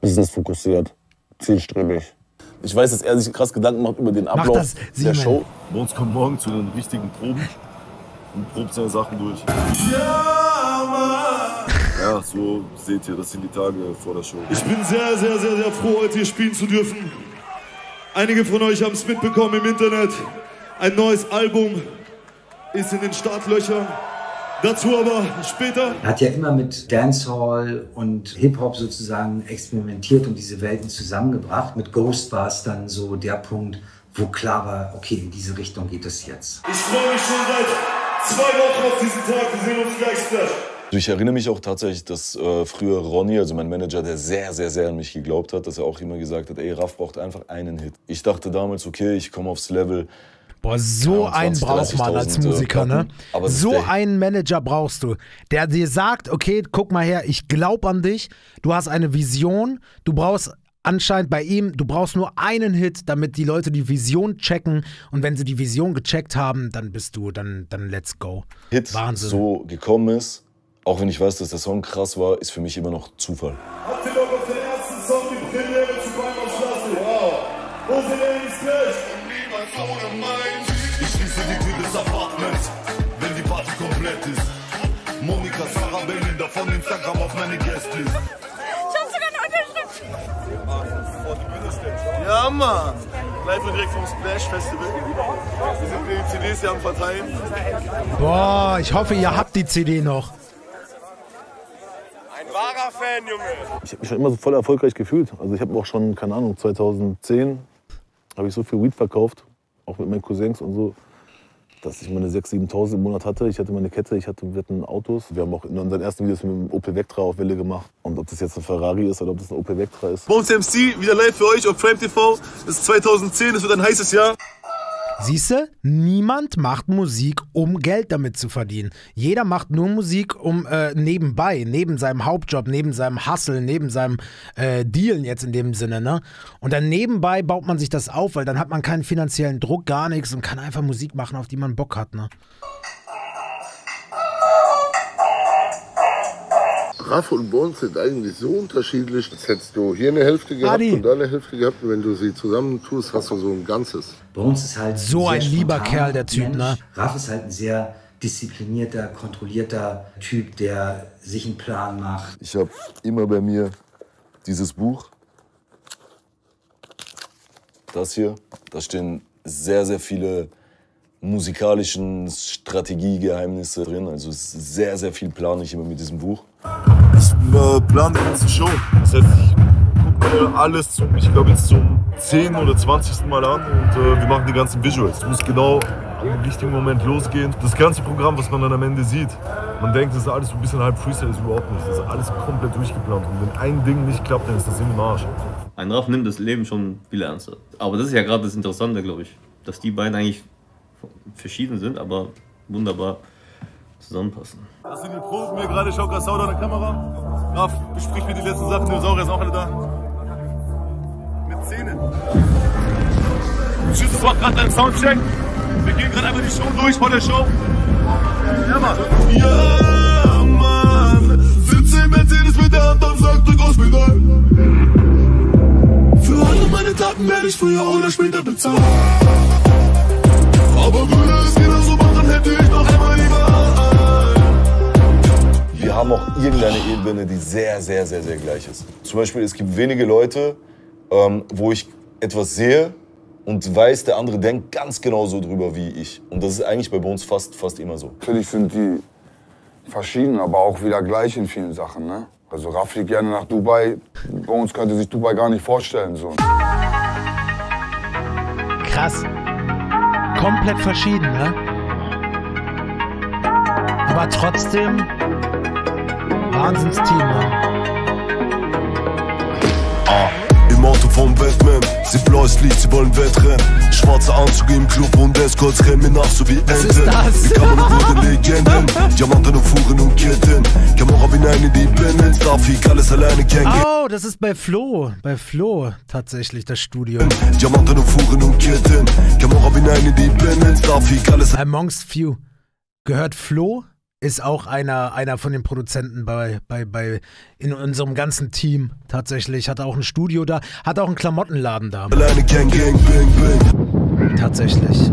businessfokussiert, zielstrebig. Ich weiß, dass er sich krass Gedanken macht über den Ablauf der Show. Bei uns kommt morgen zu den wichtigen Proben. Und probt seine Sachen durch. Ja, so seht ihr, das sind die Tage vor der Show. Ich bin sehr, sehr, sehr, sehr froh, heute hier spielen zu dürfen. Einige von euch haben es mitbekommen im Internet. Ein neues Album ist in den Startlöchern. Dazu aber später. Er hat ja immer mit Dancehall und Hip-Hop sozusagen experimentiert und diese Welten zusammengebracht. Mit Ghost war es dann so der Punkt, wo klar war, okay, in diese Richtung geht es jetzt. Ich freue mich schon seit 2 Wochen auf diesen Tag, wir sehen uns gleich wieder. Ich erinnere mich auch tatsächlich, dass früher Ronny, also mein Manager, der sehr, sehr, sehr an mich geglaubt hat, dass er auch immer gesagt hat, ey, Raff braucht einfach einen Hit. Ich dachte damals, okay, ich komme aufs Level. Boah, so einen braucht man als Musiker, ne? Aber so einen Manager brauchst du, der dir sagt, okay, guck mal her, ich glaube an dich, du hast eine Vision, du brauchst... Anscheinend bei ihm, du brauchst nur einen Hit, damit die Leute die Vision checken. Und wenn sie die Vision gecheckt haben, dann bist du, dann let's go. Hit, Wahnsinn. So gekommen ist, auch wenn ich weiß, dass der Song krass war, ist für mich immer noch Zufall. Habt ihr Bock auf den ersten Song, die Premiere zu Palmen aus Plastik? Wow. Wo sind denn die Clash? Ich schließe die Tür des Apartments, wenn die Party komplett ist. Monika, Sarah, Berlin, davon Instagram auf meine Guestlist. Ja, Mann! Live und direkt vom Splash-Festival. Wir sind mit den CDs hier am Verteilen. Boah, ich hoffe, ihr habt die CD noch. Ein wahrer Fan, Junge! Ich habe mich schon immer so voll erfolgreich gefühlt. Also ich habe auch schon, keine Ahnung, 2010 habe ich so viel Weed verkauft, auch mit meinen Cousins und so, dass ich meine 6.000, 7.000 im Monat hatte. Ich hatte meine Kette, wir hatten Autos. Wir haben auch in unseren ersten Videos mit einem Opel Vectra auf Welle gemacht. Und ob das jetzt ein Ferrari ist oder ob das ein Opel Vectra ist. Bonez MC, wieder live für euch auf Prime TV. Das ist 2010, das wird ein heißes Jahr. Siehste, niemand macht Musik, um Geld damit zu verdienen. Jeder macht nur Musik, um nebenbei, neben seinem Hauptjob, neben seinem Hustle, neben seinem Dealen jetzt in dem Sinne, ne? Und dann nebenbei baut man sich das auf, weil dann hat man keinen finanziellen Druck, gar nichts und kann einfach Musik machen, auf die man Bock hat, ne? Raff und Bonez sind eigentlich so unterschiedlich. Jetzt hättest du hier eine Hälfte gehabt und da eine Hälfte gehabt. Und wenn du sie zusammen tust, hast du so ein Ganzes. Bonez ist halt so ein lieber Kerl, der Typ, ne? Raff ist halt ein sehr disziplinierter, kontrollierter Typ, der sich einen Plan macht. Ich habe immer bei mir dieses Buch. Das hier, da stehen sehr, sehr viele musikalischen Strategiegeheimnisse drin. Also es ist sehr, sehr viel plane ich immer mit diesem Buch. Ich plane die ganze Show. Das heißt, ich gucke mir alles zum, ich glaube jetzt zum 10. oder 20. Mal an und wir machen die ganzen Visuals. Du musst genau im richtigen Moment losgehen. Das ganze Programm, was man dann am Ende sieht, man denkt, das ist alles so ein bisschen halb Freestyle, ist überhaupt nicht. Das ist alles komplett durchgeplant und wenn ein Ding nicht klappt, dann ist das im Arsch. Ein Raff nimmt das Leben schon viel ernster. Aber das ist ja gerade das Interessante, glaube ich, dass die beiden eigentlich verschieden sind, aber wunderbar zusammenpassen. Das sind die Proben hier gerade, Joe Cassado an der Kamera. Raff, besprich mir die letzten Sachen, Dinosaurier ist auch alle da. Mit Zähnen. Jesus macht gerade einen Soundcheck. Wir gehen gerade einfach die Show durch vor der Show. Ja, Mann. Ja, Mann. Sitze im Mercedes mit der Hand auf Sack, drück aufs Pedal. Für alle meine Taten werde ich früher oder später bezahlt. Aber würde es genauso machen, hätte ich noch einmal lieber. Wir haben auch irgendeine Ebene, die sehr, sehr, sehr, sehr gleich ist. Zum Beispiel, es gibt wenige Leute, wo ich etwas sehe, und weiß, der andere denkt ganz genau so drüber wie ich. Und das ist eigentlich bei uns fast immer so. Natürlich sind die verschieden, aber auch wieder gleich in vielen Sachen, ne? Also Raff fliegt gerne nach Dubai. Bei uns könnte sich Dubai gar nicht vorstellen, so. Krass. Komplett verschieden, ne? Aber trotzdem Wahnsinnsteam, ne? Oh. Im Auto vom Batman, sie bläust Licht, sie wollen wettrennen. Schwarzer Anzug im Club und Escorts rennen mir nach, so wie Enten. Die Kamera wurde Legenden, Diamanten und Fuhren und Ketten. Camora wie eine Dependent, darf ich alles alleine kennen. Oh, das ist bei Flo tatsächlich das Studio. Diamanten und Fuhren und Ketten, Camora wie eine Dependent, darf ich alles... Amongst Few gehört Flo, ist auch einer von den Produzenten in unserem ganzen Team tatsächlich. Hat auch ein Studio da, hat auch einen Klamottenladen da. Tatsächlich.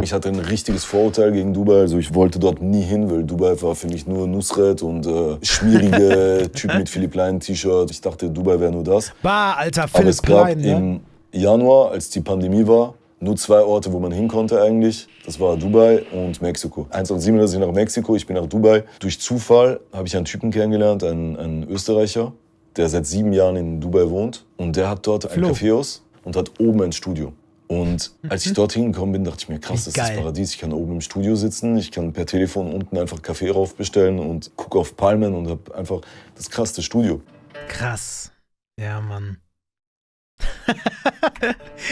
Ich hatte ein richtiges Vorurteil gegen Dubai, also ich wollte dort nie hin, weil Dubai war für mich nur Nusret und schmierige Typen mit Philipp Lein-T-Shirt. Ich dachte, Dubai wäre nur das. Bah, alter Philipp Lein, ne? Im Januar, als die Pandemie war, nur zwei Orte, wo man hin konnte eigentlich. Das war Dubai und Mexiko. 187 sind nach Mexiko, ich bin nach Dubai. Durch Zufall habe ich einen Typen kennengelernt, einen Österreicher, der seit 7 Jahren in Dubai wohnt. Und der hat dort ein Caféhaus und hat oben ein Studio. Und als ich dorthin gekommen bin, dachte ich mir, krass, das ist das Paradies. Ich kann oben im Studio sitzen, ich kann per Telefon unten einfach Kaffee raufbestellen und gucke auf Palmen und habe einfach das krasseste Studio. Krass. Ja, Mann.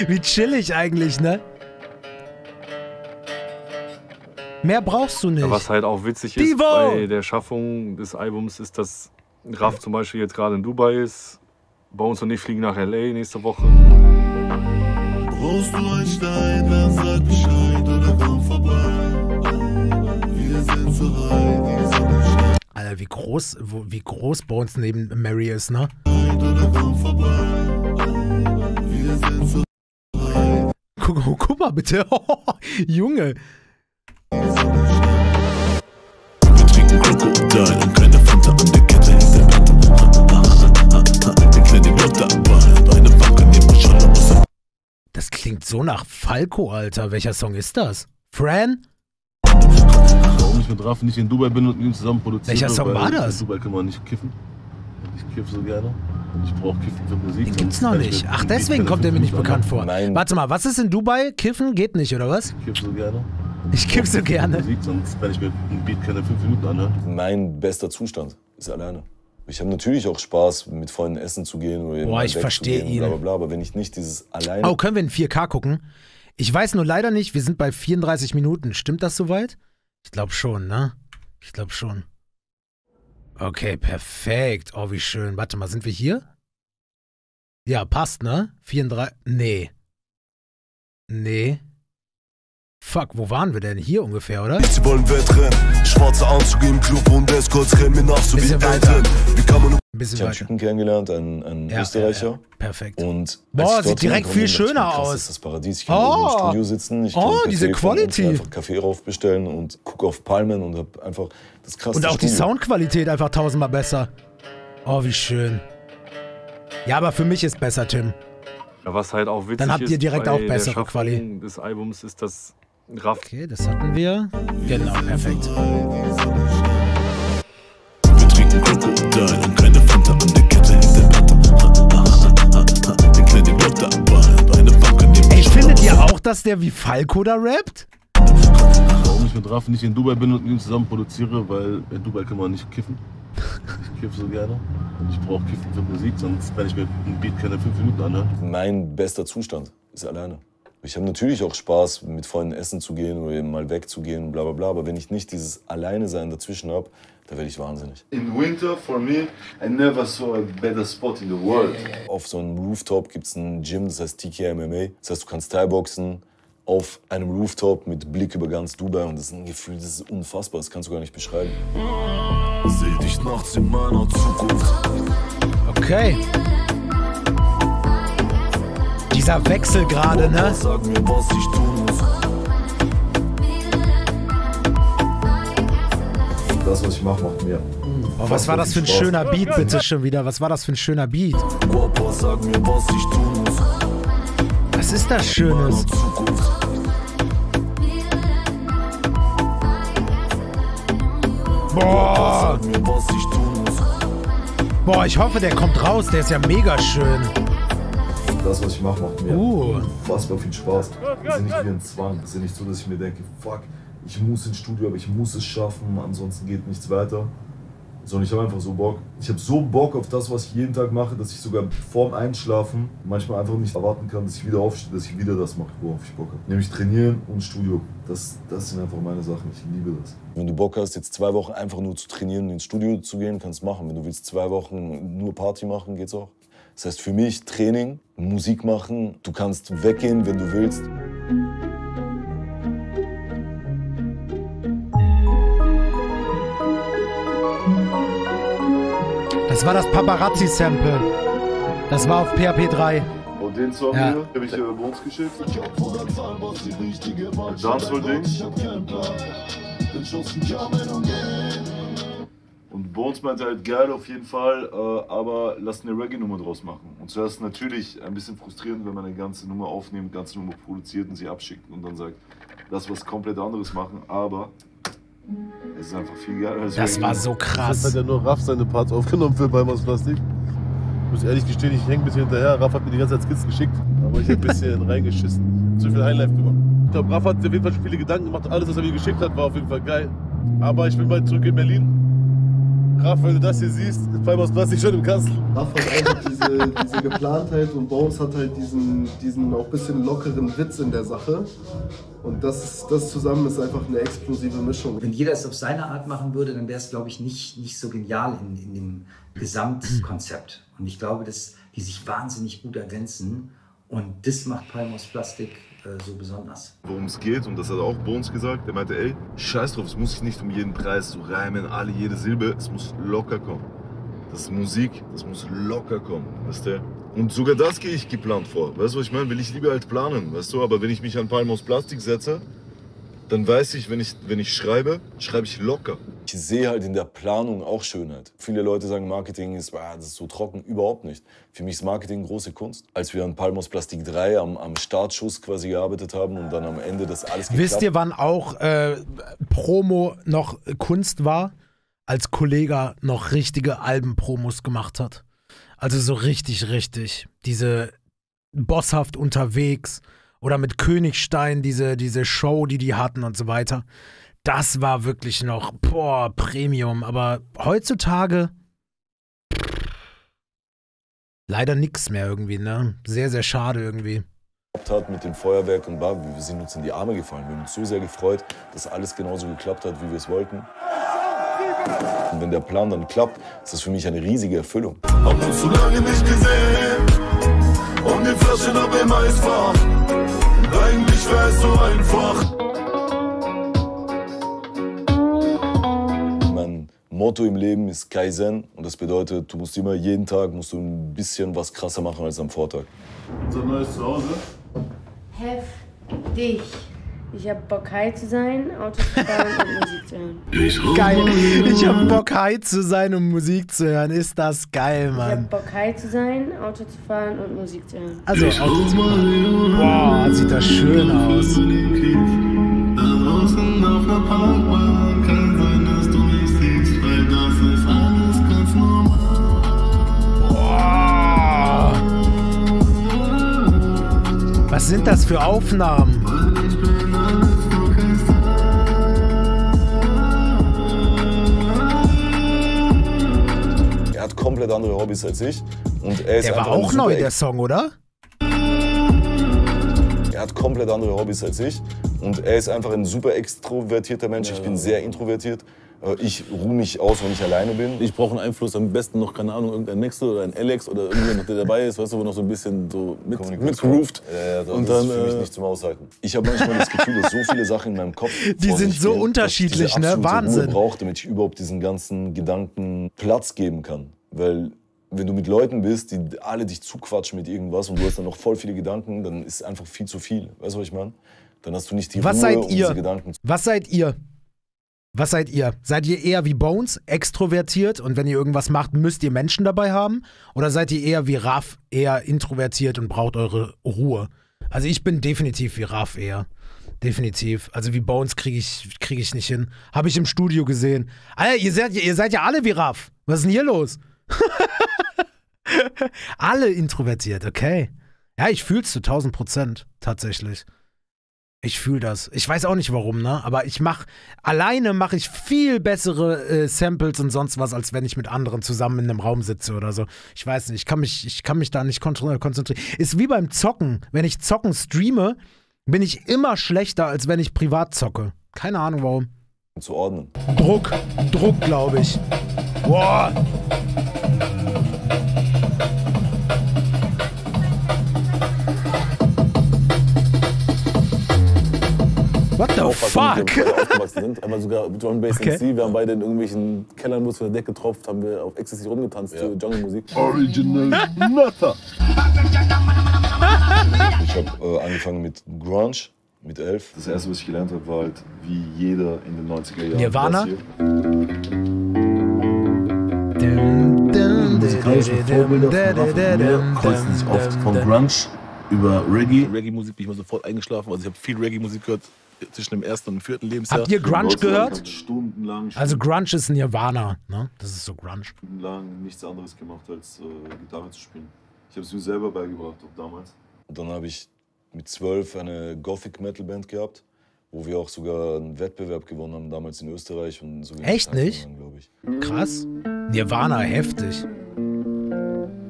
Wie chillig eigentlich, ne? Mehr brauchst du nicht. Ja, was halt auch witzig ist bei der Schaffung des Albums, ist, dass Raff zum Beispiel jetzt gerade in Dubai ist. Bei uns und ich fliegen nach L.A. nächste Woche. Brauchst du einen Stein, dann sag Bescheid oder komm vorbei. Wir sind so rein, die Sonne scheint. Alter, wie groß bei uns neben Mary ist, ne? Oder komm vorbei. Guck mal bitte, Junge. Wir trinken Krokodil und keine Fanta an der Kette. Das klingt so nach Falco, Alter. Welcher Song ist das? Fran? Warum ich mit Raff nicht in Dubai bin und mit ihm zusammen produziere? Welcher Song war das? In Dubai kann man nicht kiffen. Ich kiffe so gerne. Ich brauche Kiffen für Musik. Den gibt's noch nicht. Ach, deswegen kommt der mir nicht bekannt vor. Nein. Warte mal, was ist in Dubai? Kiffen geht nicht, oder was? Ich kiff so gerne. Ich kiff so gerne. Musik, sonst wenn ich mir ein Beat keine 5 Minuten anhöre. Mein bester Zustand ist alleine. Ich habe natürlich auch Spaß, mit Freunden essen zu gehen oder boah, ich verstehe ihn. Blablabla, aber wenn ich nicht dieses alleine. Oh, können wir in 4K gucken? Ich weiß nur leider nicht, wir sind bei 34 Minuten. Stimmt das soweit? Ich glaube schon, ne? Ich glaube schon. Okay, perfekt. Oh, wie schön. Warte mal, sind wir hier? Ja, passt, ne? 34... Nee. Nee. Fuck, wo waren wir denn? Hier ungefähr, oder? Sie wollen wettrennen. Schwarzer Anzug im Club und Escorts rennen mir nach, so wie Eltern. Ich habe einen Typen kennengelernt, einen Österreicher. Ja, perfekt. Und boah, sieht direkt viel schöner aus. Das ist das Paradies. Ich kann oben im Studio sitzen. Ich kann diese Quality. Einfach Kaffee raufbestellen und gucke auf Palmen und habe einfach das krasse Studio. Und auch die Soundqualität einfach 1000-mal besser. Oh, wie schön. Ja, aber für mich ist besser, Tim. Ja, was halt auch witzig dann habt ihr direkt auch bessere Quali des Albums ist das Rafka. Okay, das hatten wir. Genau, perfekt. Wir trinken Krokodil und keine Fanta an der Kette in der Platte. Ey, findet ihr auch, dass der wie Falco da rappt? Warum ich mit Raf nicht in Dubai bin und mit ihm zusammen produziere, weil in Dubai kann man nicht kiffen. Ich kiffe so gerne. Ich brauche Kiffen für Musik, sonst kann ich mir einen Beat keine 5 Minuten anhören. Mein bester Zustand ist alleine. Ich habe natürlich auch Spaß, mit Freunden essen zu gehen oder eben mal wegzugehen, bla bla bla. Aber wenn ich nicht dieses Alleine-Sein dazwischen habe, da werde ich wahnsinnig. In winter, for me, I never saw a better spot in the world. Auf so einem Rooftop gibt es ein Gym, das heißt TK MMA. Das heißt, du kannst Thai-Boxen auf einem Rooftop mit Blick über ganz Dubai. Und das ist ein Gefühl, das ist unfassbar, das kannst du gar nicht beschreiben. Seh dich nachts in meiner Zukunft. Okay. Dieser Wechsel gerade, ne? Sag mir, was ich tun muss. Das, was ich mache, macht mir. Oh, was war das für ein schöner Beat, bitte schon wieder? Was war das für ein schöner Beat? Sag mir, was ich tun muss. Was ist das Schönes? Boah! Boah, ich hoffe, der kommt raus. Der ist ja mega schön. Das, was ich mache, macht mir unfassbar viel Spaß. Das ist nicht wie ein Zwang. Das ist ja nicht so, dass ich mir denke, fuck, ich muss ins Studio, aber ich muss es schaffen, ansonsten geht nichts weiter. Sondern ich habe einfach so Bock. Ich habe so Bock auf das, was ich jeden Tag mache, dass ich sogar vorm Einschlafen manchmal einfach nicht erwarten kann, dass ich wieder aufstehe, dass ich wieder das mache, worauf ich Bock habe. Nämlich trainieren und Studio. Das sind einfach meine Sachen. Ich liebe das. Wenn du Bock hast, jetzt 2 Wochen einfach nur zu trainieren und ins Studio zu gehen, kannst du machen. Wenn du willst 2 Wochen nur Party machen, geht's auch. Das heißt für mich Training, Musik machen, du kannst weggehen, wenn du willst. Das war das Paparazzi-Sample. Das war auf PHP 3. Und den Song hier habe ich bei uns geschickt. Dancehall-Ding. Und Bones meinte halt, geil auf jeden Fall, aber lass eine Reggae-Nummer draus machen. Und zuerst natürlich ein bisschen frustrierend, wenn man eine ganze Nummer aufnimmt, eine ganze Nummer produziert und sie abschickt und dann sagt, lass was komplett anderes machen, aber es ist einfach viel geiler. Das war so krass. Das hat ja nur Raf seine Parts aufgenommen für Palmen aus Plastik. Ich muss ehrlich gestehen, ich hänge ein bisschen hinterher. Raf hat mir die ganze Zeit Skizzen geschickt, aber ich habe ein bisschen reingeschissen. Zu viel Highlife gemacht. Ich glaube, Raf hat auf jeden Fall schon viele Gedanken gemacht. Alles, was er mir geschickt hat, war auf jeden Fall geil. Aber ich bin bald zurück in Berlin. Raf, wenn du das hier siehst, ist Palmen aus Plastik schon im Kasten. Raf hat einfach diese Geplantheit und Bones hat halt diesen auch bisschen lockeren Witz in der Sache. Und das zusammen ist einfach eine explosive Mischung. Wenn jeder es auf seine Art machen würde, dann wäre es, glaube ich, nicht so genial in dem Gesamtkonzept. Und ich glaube, dass die sich wahnsinnig gut ergänzen. Und das macht Palmen aus Plastik so besonders. Worum es geht, und das hat auch Bones gesagt, der meinte, ey, scheiß drauf, es muss sich nicht um jeden Preis so reimen, jede Silbe, es muss locker kommen. Das ist Musik, das muss locker kommen, weißt du? Und sogar das gehe ich geplant vor, weißt du, was ich meine? Will ich lieber halt planen, weißt du? Aber wenn ich mich an Palmen aus Plastik setze, dann weiß ich, wenn ich schreibe, schreibe ich locker. Ich sehe halt in der Planung auch Schönheit. Viele Leute sagen, Marketing ist, das ist so trocken. Überhaupt nicht. Für mich ist Marketing große Kunst. Als wir an Palmen aus Plastik 3 am Startschuss quasi gearbeitet haben und dann am Ende das alles geklappt. Wisst ihr, wann auch Promo noch Kunst war? Als Kollegah noch richtige Albenpromos gemacht hat. Also so richtig. Diese bosshaft unterwegs oder mit Königstein, diese Show, die hatten und so weiter. Das war wirklich noch, boah, Premium. Aber heutzutage leider nichts mehr irgendwie, ne? Sehr, sehr schade irgendwie. Hat mit dem Feuerwerk und Bar, wir sind uns in die Arme gefallen. Wir haben uns so sehr gefreut, dass alles genauso geklappt hat, wie wir es wollten. Und wenn der Plan dann klappt, ist das für mich eine riesige Erfüllung. Hab uns zu lange nicht gesehen und die Flaschen ab im Eisfach. Eigentlich wär's so einfach. Motto im Leben ist Kaizen und das bedeutet, du musst immer jeden Tag musst du ein bisschen was krasser machen als am Vortag. Unser neues Zuhause. Heftig. Ich hab Bock, high zu sein, Autos zu fahren und Musik zu hören. Geil. Ich hab Bock, high zu sein und Musik zu hören. Ist das geil, Mann. Ich hab Bock, high zu sein, Auto zu fahren und Musik zu hören. Also, Auto zu fahren. Wow, sieht das schön aus. Wow. Was sind das für Aufnahmen? Er hat komplett andere Hobbys als ich. Und er ist der war auch neu, der Song, oder? Er hat komplett andere Hobbys als ich. Und er ist einfach ein super extrovertierter Mensch. Ja. Ich bin sehr introvertiert. Ich ruhe mich aus, wenn ich alleine bin. Ich brauche einen Einfluss, am besten noch, keine Ahnung, irgendein Nextel oder ein Alex oder irgendjemand, der dabei ist, weißt du, wo noch so ein bisschen so mitgroovt. Ja, und dann, das ist für mich nicht zum Aushalten. Ich habe manchmal das Gefühl, dass so viele Sachen in meinem Kopf die sind so unterschiedlich, ne? Wahnsinn. Ich brauche, damit ich überhaupt diesen ganzen Gedanken Platz geben kann, weil wenn du mit Leuten bist, die alle dich zuquatschen mit irgendwas und du hast dann noch voll viele Gedanken, dann ist einfach viel zu viel, weißt du, was ich meine? Dann hast du nicht die Ruhe, um diese Gedanken zu... Was seid ihr? Was seid ihr? Seid ihr eher wie Bonez, extrovertiert und wenn ihr irgendwas macht, müsst ihr Menschen dabei haben? Oder seid ihr eher wie Raff, eher introvertiert und braucht eure Ruhe? Also ich bin definitiv wie Raff eher. Definitiv. Also wie Bonez krieg ich nicht hin. Habe ich im Studio gesehen. Alter, ihr seid ja alle wie Raff. Was ist denn hier los? Alle introvertiert, okay. Ja, ich fühl's zu 1000% tatsächlich. Ich fühle das. Ich weiß auch nicht warum, ne? Aber ich alleine mache ich viel bessere Samples und sonst was, als wenn ich mit anderen zusammen in einem Raum sitze oder so. Ich weiß nicht, ich kann mich da nicht konzentrieren. Ist wie beim Zocken. Wenn ich Zocken streame, bin ich immer schlechter, als wenn ich privat zocke. Keine Ahnung warum. Zu ordnen. Druck, glaube ich. Boah! What the fuck? Aber sogar Drum Bass MC, okay. Wir haben beide in irgendwelchen Kellern, wo es von der Decke tropft, haben wir auf Ecstasy rumgetanzt, ja. Zu Jungle-Musik. Original Nutter. Ich habe angefangen mit Grunge, mit 11. Das erste, was ich gelernt habe, war halt, wie jeder in den 90er Jahren. Nirvana. Musikalische Vorbilder von Raff kreuzen sich oft von Grunge über Reggae. Reggae-Musik bin ich mal sofort eingeschlafen, also ich habe viel Reggae-Musik gehört. Zwischen dem 1. und 4. Lebensjahr. Habt ihr Grunge gehört? Stundenlang. Also Grunge ist Nirvana, ne? Das ist so Grunge. Stundenlang nichts anderes gemacht, als Gitarre zu spielen. Ich habe es mir selber beigebracht, auch damals. Und dann habe ich mit 12 eine Gothic-Metal-Band gehabt, wo wir auch sogar einen Wettbewerb gewonnen haben, damals in Österreich. Und so. Echt nicht? Dann, krass. Nirvana, heftig.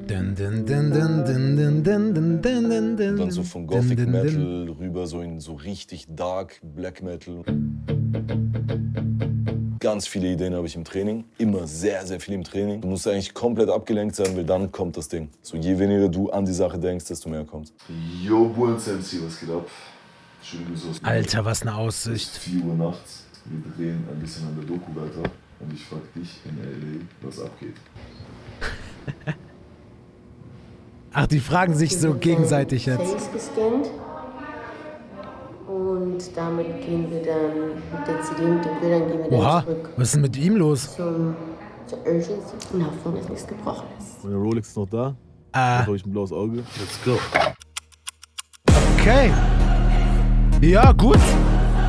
Und dann so von Gothic Metal rüber, so in so richtig dark Black Metal. Ganz viele Ideen habe ich im Training. Immer sehr, sehr viel im Training. Du musst eigentlich komplett abgelenkt sein, weil dann kommt das Ding. So je weniger du an die Sache denkst, desto mehr kommst. Yo, Bonez MC, was geht ab? Schöne Grüße. Alter, was eine Aussicht. 4 Uhr nachts. Wir drehen ein bisschen an der Doku weiter. Und ich frag dich in LA, was abgeht. Ach, die fragen sich so gegenseitig jetzt. Face gescannt. Und damit gehen wir dann mit der CD, mit den Bildern gehen wir dann zurück. Was ist denn mit ihm los? Zur Urgency und Hoffnung, dass nichts gebrochen ist. Meine Rolex ist noch da. Da habe ich ein blaues Auge. Let's go. Okay. Ja, gut.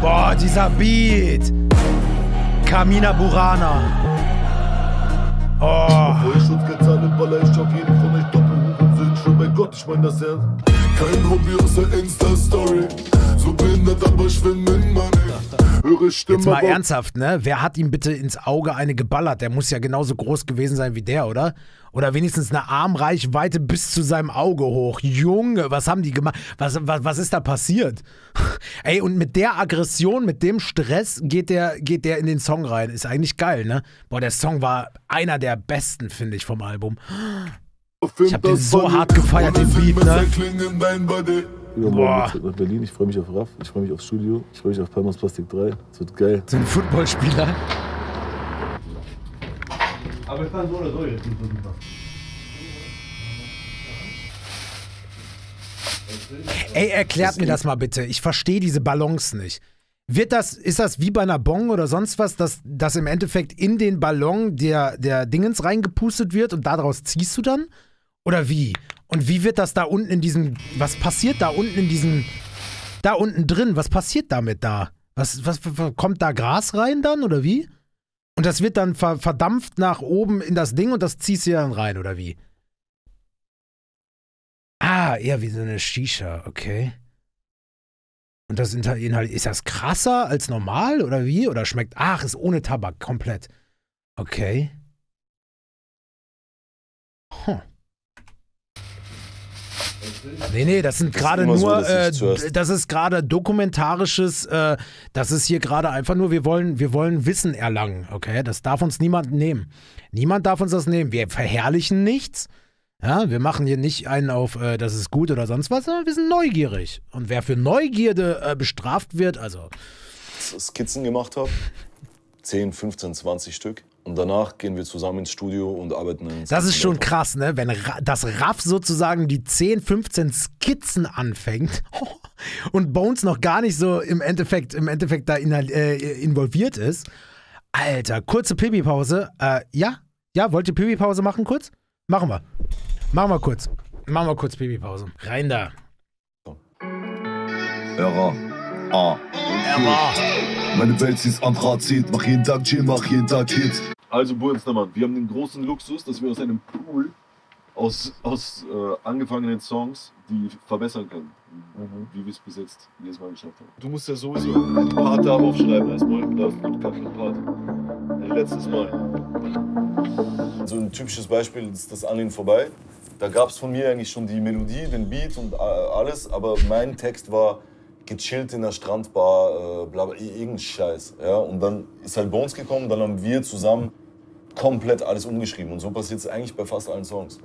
Boah, dieser Beat. Kamina Burana. Oh. Obwohl ich Schutz gezahlt und Baller, ich auf jeden von euch doppelt. Mein Gott, ich mein das Herz. Kein Hobby aus der Insta-Story. So behindert, aber ich will mein Höre Stimme. Jetzt mal ernsthaft, ne? Wer hat ihm bitte ins Auge eine geballert? Der muss ja genauso groß gewesen sein wie der, oder? Oder wenigstens eine Armreichweite bis zu seinem Auge hoch. Junge, was haben die gemacht? Was ist da passiert? Ey, und mit der Aggression, mit dem Stress geht der in den Song rein. Ist eigentlich geil, ne? Boah, der Song war einer der besten, finde ich, vom Album. Ich hab den so hart gefeiert, den Beat, ne? Boah. Nach Berlin. Ich freue mich auf Raff, ich freue mich aufs Studio, ich freue mich auf Palmen aus Plastik 3. Das wird geil. So ein Footballspieler. Aber ich kann so oder so jetzt nicht so super. Ey, erklärt mir das mal bitte. Ich verstehe diese Ballons nicht. Ist das wie bei einer Bong oder sonst was, dass im Endeffekt in den Ballon der Dingens reingepustet wird und daraus ziehst du dann? Oder wie? Und wie wird das da unten in diesem, was passiert da unten in diesem, da unten drin, was passiert damit da? Was kommt da Gras rein dann oder wie? Und das wird dann verdampft nach oben in das Ding und das ziehst du dann rein oder wie? Ah, eher wie so eine Shisha, okay. Und das Inhalt, ist das krasser als normal oder wie? Oder schmeckt, ach, ist ohne Tabak, komplett. Okay. Huh. Nee, nee, das sind gerade nur, das ist gerade dokumentarisches, das ist hier gerade einfach nur, wir wollen Wissen erlangen, okay? Das darf uns niemand nehmen. Niemand darf uns das nehmen. Wir verherrlichen nichts. Ja, wir machen hier nicht einen auf, das ist gut oder sonst was, sondern wir sind neugierig. Und wer für Neugierde bestraft wird, also... Skizzen gemacht habe, 10, 15, 20 Stück. Und danach gehen wir zusammen ins Studio und arbeiten... Das ist schon krass, ne? Wenn das Raff sozusagen die 10, 15 Skizzen anfängt und Bonez noch gar nicht so im Endeffekt da involviert ist. Alter, kurze Pipi-Pause. Ja, wollt ihr Pipi-Pause machen kurz? Machen wir. Machen wir kurz Babypause. Rein da. Error. Ah. Error. Meine Welt ist Anthrazit. Mach jeden Tag Chill, mach jeden Tag Hits. Also, Burnstammer, wir haben den großen Luxus, dass wir aus einem Pool aus angefangenen Songs die verbessern können. Mhm. Wie wir es bis jetzt jedes Mal geschafft haben. Du musst ja sowieso einen Part da aufschreiben erstmal. Da ist ein Part. Letztes Mal. So ein typisches Beispiel ist das An ihn vorbei. Da gab es von mir eigentlich schon die Melodie, den Beat und alles, aber mein Text war gechillt in der Strandbar, bla bla, irgendein Scheiß. Ja? Und dann ist halt Bonez gekommen, dann haben wir zusammen komplett alles umgeschrieben. Und so passiert es eigentlich bei fast allen Songs.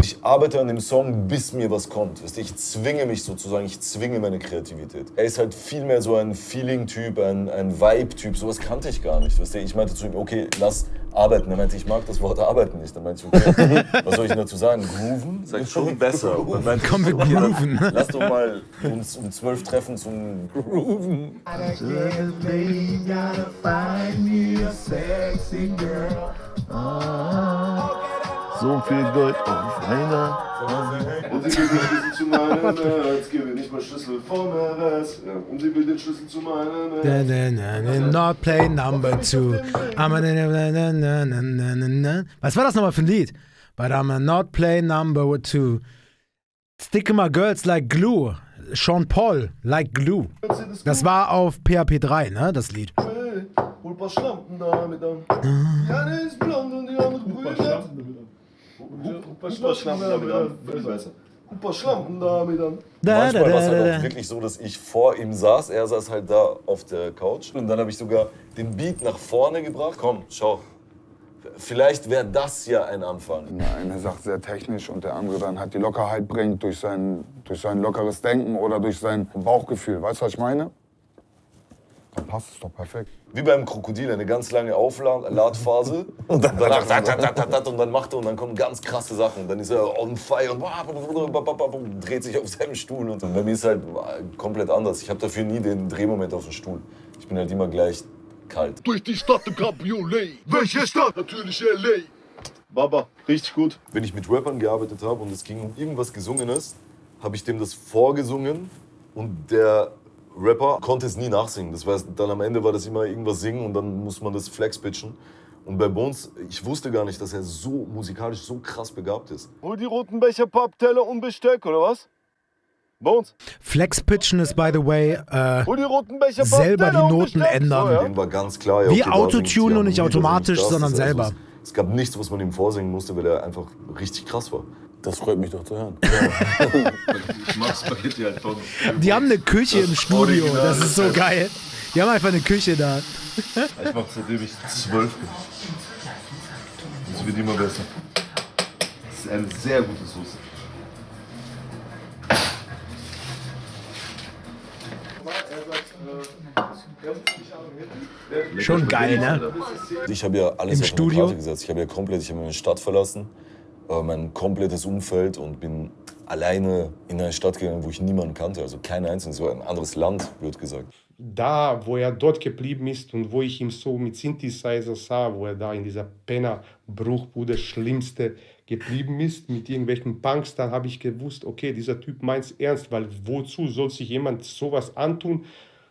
Ich arbeite an dem Song, bis mir was kommt. Ich zwinge mich sozusagen, ich zwinge meine Kreativität. Er ist halt viel mehr so ein Feeling-Typ, ein Vibe-Typ. Sowas kannte ich gar nicht. Ich meinte zu ihm, okay, lass arbeiten. Er meinte, ich mag das Wort arbeiten nicht. Dann meinte ich, okay, was soll ich dazu sagen? Grooven? Sag ich schon besser. Komm, wir grooven. Lass doch mal uns um 12 treffen zum Grooven. So viel Gold auf einer. Und sie bildet den Schlüssel zu meinem Herz. Gebe nicht mal Schlüssel vom Herz. Und sie bildet den Schlüssel zu meinem Herz. Not play number 2. Was war das nochmal für ein Lied? But I'm a not play number 2. Stick my girls like glue. Sean Paul like glue. Das war auf PHP 3, ne? Das Lied. Hol paar Schlampen da mit an. Die eine ist blond und die andere brüllert. Hupa Schlampen damit an. Manchmal war es halt auch wirklich so, dass ich vor ihm saß. Er saß halt da auf der Couch. Und dann habe ich sogar den Beat nach vorne gebracht. Komm, schau. Vielleicht wäre das ja ein Anfang. Der eine sagt sehr technisch und der andere dann hat die Lockerheit bringt durch sein lockeres Denken oder durch sein Bauchgefühl. Weißt du, was ich meine? Dann passt es doch perfekt. Wie beim Krokodil, eine ganz lange Aufladphase und danach und dann macht er und dann kommen ganz krasse Sachen. Dann ist er on fire und dreht sich auf seinem Stuhl. Und bei mir ist es halt komplett anders. Ich habe dafür nie den Drehmoment auf dem Stuhl. Ich bin halt immer gleich kalt. Durch die Stadt im Cabriolet. Welche Stadt? Natürlich L.A. Baba, richtig gut. Wenn ich mit Rappern gearbeitet habe und es ging um irgendwas Gesungenes, habe ich dem das vorgesungen und der Rapper konnte es nie nachsingen. Das heißt, dann am Ende war das immer irgendwas singen und dann muss man das flex pitchen. Und bei Bonez, ich wusste gar nicht, dass er so musikalisch so krass begabt ist. Hol die roten Becher, Pappteller und Besteck, oder was? Bonez? Flex pitchen ist, by the way, selber die Noten ändern. Ja. Dem war ganz klar, ja, okay, wie Autotune und nicht automatisch, sondern selber. Also, es gab nichts, was man ihm vorsingen musste, weil er einfach richtig krass war. Das freut mich doch zu hören. Ja. Ich mag Spaghetti halt von. Die haben eine Küche im Studio, das ist so geil. Die haben einfach eine Küche da. Ich mach seitdem ich 12 bin. Das wird immer besser. Das ist eine sehr gute Soße. Schon geil, ne? Ich habe ja alles im Studio gesetzt. Ich habe ja komplett, ich habe meine Stadt verlassen. mein komplettes Umfeld und bin alleine in eine Stadt gegangen, wo ich niemanden kannte, also keinen einzigen, es war ein anderes Land, wird gesagt. Da, wo er dort geblieben ist und wo ich ihn so mit Synthesizer sah, wo er da in dieser Penner-Bruchbude Schlimmste geblieben ist, mit irgendwelchen Punks, dann habe ich gewusst, okay, dieser Typ meint's ernst, weil wozu soll sich jemand sowas antun,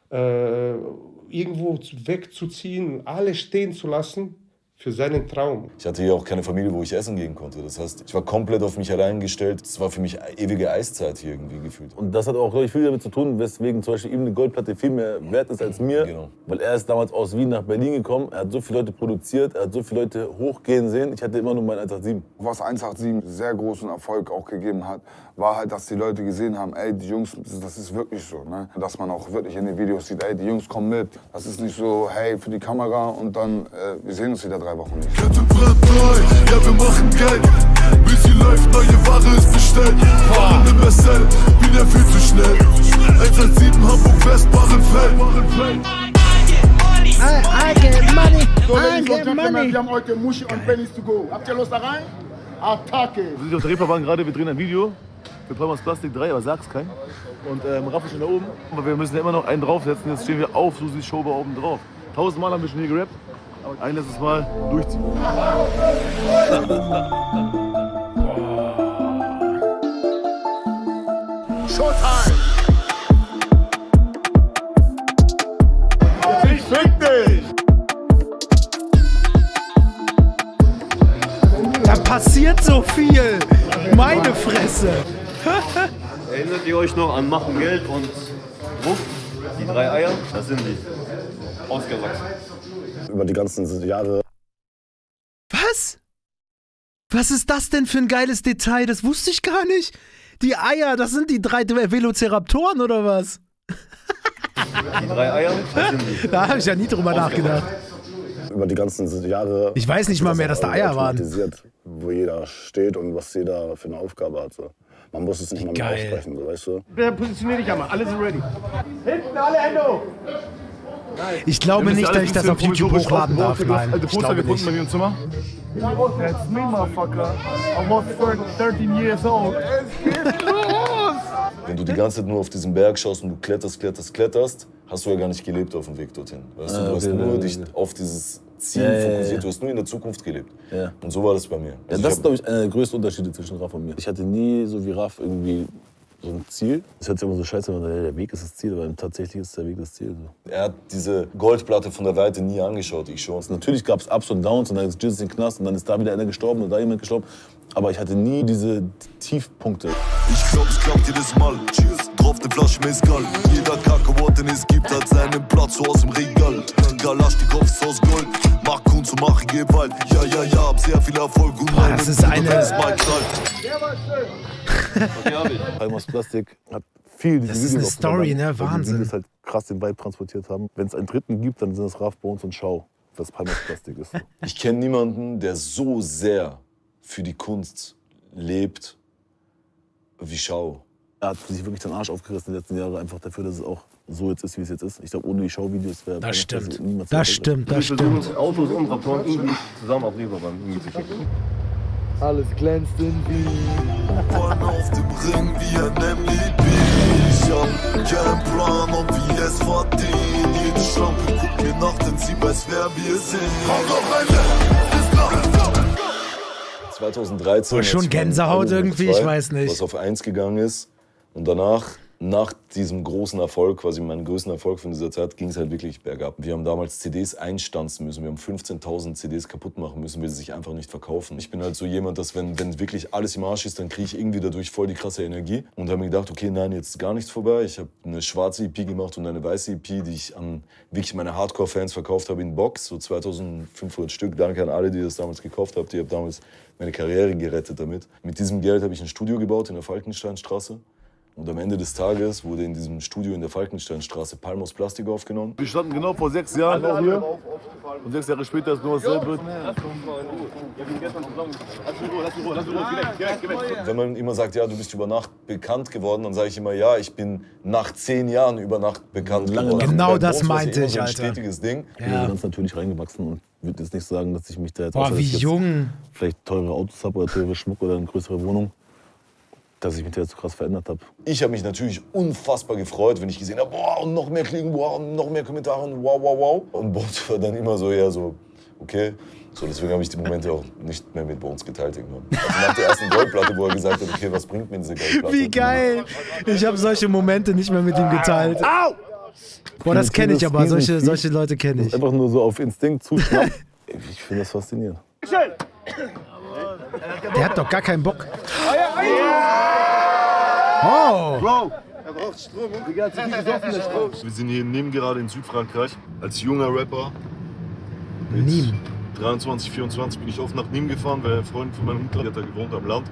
irgendwo wegzuziehen, alle stehen zu lassen für seinen Traum. Ich hatte ja auch keine Familie, wo ich essen gehen konnte. Das heißt, ich war komplett auf mich allein gestellt. Es war für mich ewige Eiszeit hier irgendwie gefühlt. Und das hat auch, glaube ich, viel damit zu tun, weswegen zum Beispiel ihm eine Goldplatte viel mehr wert ist als mir. Genau. Weil er ist damals aus Wien nach Berlin gekommen. Er hat so viele Leute produziert, er hat so viele Leute hochgehen sehen. Ich hatte immer nur meinen 187. Was 187 sehr großen Erfolg auch gegeben hat, war halt, dass die Leute gesehen haben, ey, die Jungs, das ist wirklich so. Ne? Dass man auch wirklich in den Videos sieht, ey, die Jungs kommen mit. Das ist nicht so, hey, für die Kamera und dann, wir sehen uns wieder 3 Wochen nicht. Ja, wir machen Geld. Bis sie läuft, neue Ware ist bestellt. Fahren im Bestell, wieder viel zu schnell. 117 Hamburg West, Barrenfeld. I get money, I get money. Wir haben heute Muschi und Pennies to go. Habt ihr Lust da rein? Attacke. Wir sind auf der Reeperbahn gerade, wir drehen ein Video. Wir Palmen aus Plastik 3, aber sag's keinem. Und Raff ist schon da oben. Aber wir müssen ja immer noch einen draufsetzen. Jetzt stehen wir auf Susis Show bei oben drauf. 1000 Mal haben wir schon hier gerappt. Ein letztes Mal durchziehen. Showtime! Ich fick dich! Da passiert so viel! Meine Fresse! Erinnert ihr euch noch an Machen Geld und Wuff? Die 3 Eier? Das sind die. Ausgewachsen. Über die ganzen Jahre. Was? Was ist das denn für ein geiles Detail? Das wusste ich gar nicht. Die Eier, das sind die 3 Velociraptoren oder was? Die 3 Eier? Da habe ich ja nie drüber nachgedacht. Über die ganzen Jahre. Ich weiß nicht mal mehr, dass da Eier waren. Wo jeder steht und was jeder für eine Aufgabe hat. So. Man muss es nicht mal mehr aussprechen, so, weißt du? Positionier dich einmal, alle sind ready. Hinten, alle Hände hoch! Ich glaube nicht, dass ich das auf YouTube hochladen darf. Nein, ich glaube nicht. That's me, motherfucker. I'm almost 13 years old. Wenn du die ganze Zeit nur auf diesen Berg schaust und du kletterst, hast du ja gar nicht gelebt auf dem Weg dorthin. Weißt du, du hast nur dich auf dieses Ziel fokussiert, du hast nur in der Zukunft gelebt. Ja. Und so war das bei mir. Also ja, das ist, glaube ich, einer der größten Unterschiede zwischen Raff und mir. Ich hatte nie so wie Raff irgendwie so ein Ziel. Das hört sich immer so scheiße an, der Weg ist das Ziel, aber tatsächlich ist der Weg das Ziel. So. Er hat diese Goldplatte von der Weite nie angeschaut, ich schon. Natürlich gab es Ups und Downs und dann ist Jesus in den Knast und dann ist da wieder einer gestorben und da jemand gestorben. Aber ich hatte nie diese Tiefpunkte. Ich glaub jedes Mal. Cheers, drauf die Flasche Mezcal. Jeder kacke Wort, den es gibt, hat seinen Platz so aus dem Regal. Galaschnikow ist aus Gold, mach Kunst und mach Gewalt. Ja, ja, ja, hab sehr viel Erfolg und meine Bruder ist mein Knall. Palmen aus Plastik hat viel diese Videos. Das ist eine Story, ne? Wahnsinn. Die Videos halt krass den Vibe transportiert haben. Wenn es einen dritten gibt, dann sind es Raff, Bonez und Shao, was Palmen aus Plastik ist. Ich kenne niemanden, der so sehr für die Kunst lebt wie Shao. Er hat sich wirklich den Arsch aufgerissen in den letzten Jahren, einfach dafür, dass es auch so jetzt ist, wie es jetzt ist. Ich glaube, ohne die Shao-Videos wäre das stimmt. Niemals das stimmt, das stimmt. Das Autos und Raptoren irgendwie zusammen auf Reeperbahn zu schicken. Alles glänzt in Wien. Auf dem Ring, wir nehmen die Bier. Ich hab keinen Plan, ob wir es verdienen. Jede Schlampe guckt mir nach, denn sie weiß, wer wir sind. Komm doch, Leute! Bis klar! 2013, schon Gänsehaut irgendwie, ich weiß nicht. Was auf 1 gegangen ist und danach, nach diesem großen Erfolg, quasi meinen größten Erfolg von dieser Zeit, ging es halt wirklich bergab. Wir haben damals CDs einstanzen müssen, wir haben 15.000 CDs kaputt machen müssen, weil sie sich einfach nicht verkaufen. Ich bin halt so jemand, dass wenn wirklich alles im Arsch ist, dann kriege ich irgendwie dadurch voll die krasse Energie und habe mir gedacht, okay, nein, jetzt ist gar nichts vorbei. Ich habe eine schwarze EP gemacht und eine weiße EP, die ich an wirklich meine Hardcore-Fans verkauft habe in Box, so 2500 Stück. Danke an alle, die das damals gekauft habt, ihr habt damals meine Karriere gerettet damit. Mit diesem Geld habe ich ein Studio gebaut in der Falkensteinstraße. Und am Ende des Tages wurde in diesem Studio in der Falkensteinstraße Palmen aus Plastik aufgenommen. Wir standen genau vor 6 Jahren auch hier. Und 6 Jahre später ist nur was selber. Wenn man immer sagt, ja, du bist über Nacht bekannt geworden, dann sage ich immer, ja, ich bin nach 10 Jahren über Nacht bekannt geworden. Genau das meinte ich, Alter. Das ist ein stetiges Ding. Wir sind natürlich reingewachsen. Ich würde jetzt nicht sagen, dass ich mich da jetzt... Boah, wie jung! Vielleicht teure Autos habe oder teure Schmuck oder eine größere Wohnung, dass ich mich da jetzt so krass verändert habe. Ich habe mich natürlich unfassbar gefreut, wenn ich gesehen habe, boah, und noch mehr Klicken, boah, und noch mehr Kommentare und wow. Und Bonez war dann immer so, ja, so, okay. So, deswegen habe ich die Momente auch nicht mehr mit Bonez geteilt irgendwann. Also nach der ersten Goldplatte, wo er gesagt hat, okay, was bringt mir diese Goldplatte? Wie geil! Ich habe solche Momente nicht mehr mit ihm geteilt. Au! Boah, das kenne ich aber, solche Leute kenne ich. Einfach nur so auf Instinkt zuschnappen. Ich finde das faszinierend. Der hat doch gar keinen Bock. Oh! Bro, er braucht Strom. Wir sind hier in Nîmes gerade in Südfrankreich. Als junger Rapper. Nîmes. 23, 24 bin ich oft nach Nîmes gefahren, weil ein Freund von meinem Mutter, der hat da gewohnt am Land.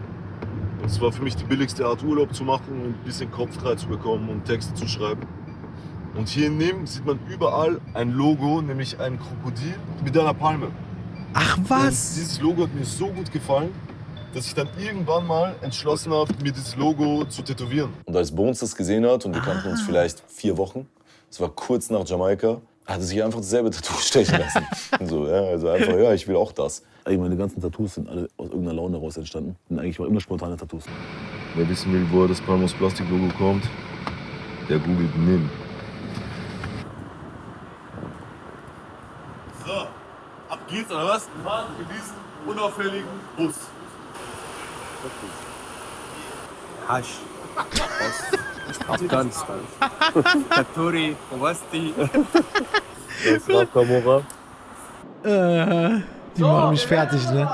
Und es war für mich die billigste Art, Urlaub zu machen und ein bisschen Kopf frei zu bekommen und Texte zu schreiben. Und hier in Nîmes sieht man überall ein Logo, nämlich ein Krokodil mit einer Palme. Ach was! Und dieses Logo hat mir so gut gefallen, dass ich dann irgendwann mal entschlossen habe, mir dieses Logo zu tätowieren. Und als Bonez das gesehen hat, und wir kannten uns vielleicht 4 Wochen, es war kurz nach Jamaika, hat er sich einfach dasselbe Tattoo stechen lassen. Und so, ja, also einfach, ja, ich will auch das. Eigentlich meine ganzen Tattoos sind alle aus irgendeiner Laune raus entstanden. Sind eigentlich immer spontane Tattoos. Wer wissen will, woher das Palmen aus Plastik Logo kommt, der googelt Nîmes. Geht's oder was? Wir fahren in diesen unauffälligen Bus. Hasch. Afghanistan. Taturi, Owasti. Das ist Rafka Boa. Die machen mich fertig, ne? Wir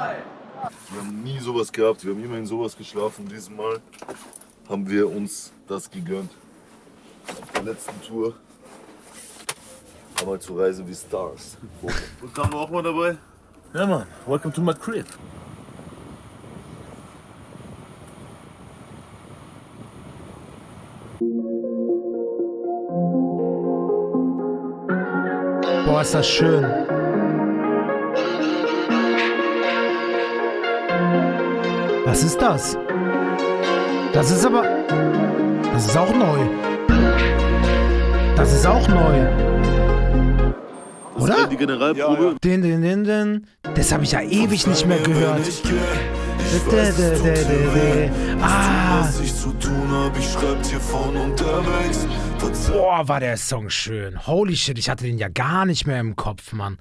haben nie sowas gehabt, wir haben immerhin sowas geschlafen. Dieses Mal haben wir uns das gegönnt. Auf der letzten Tour. Aber zu Reise wie Stars. Und dann auch mal dabei? Ja, Mann. Welcome to my crib. Boah, ist das schön. Was ist das? Das ist aber... Das ist auch neu. Das ist auch neu. Oder? Die Generalprobe. Ja. Den. Das habe ich ja ewig nicht mehr gehört. Boah, war der Song schön. Holy shit, ich hatte den ja gar nicht mehr im Kopf, Mann.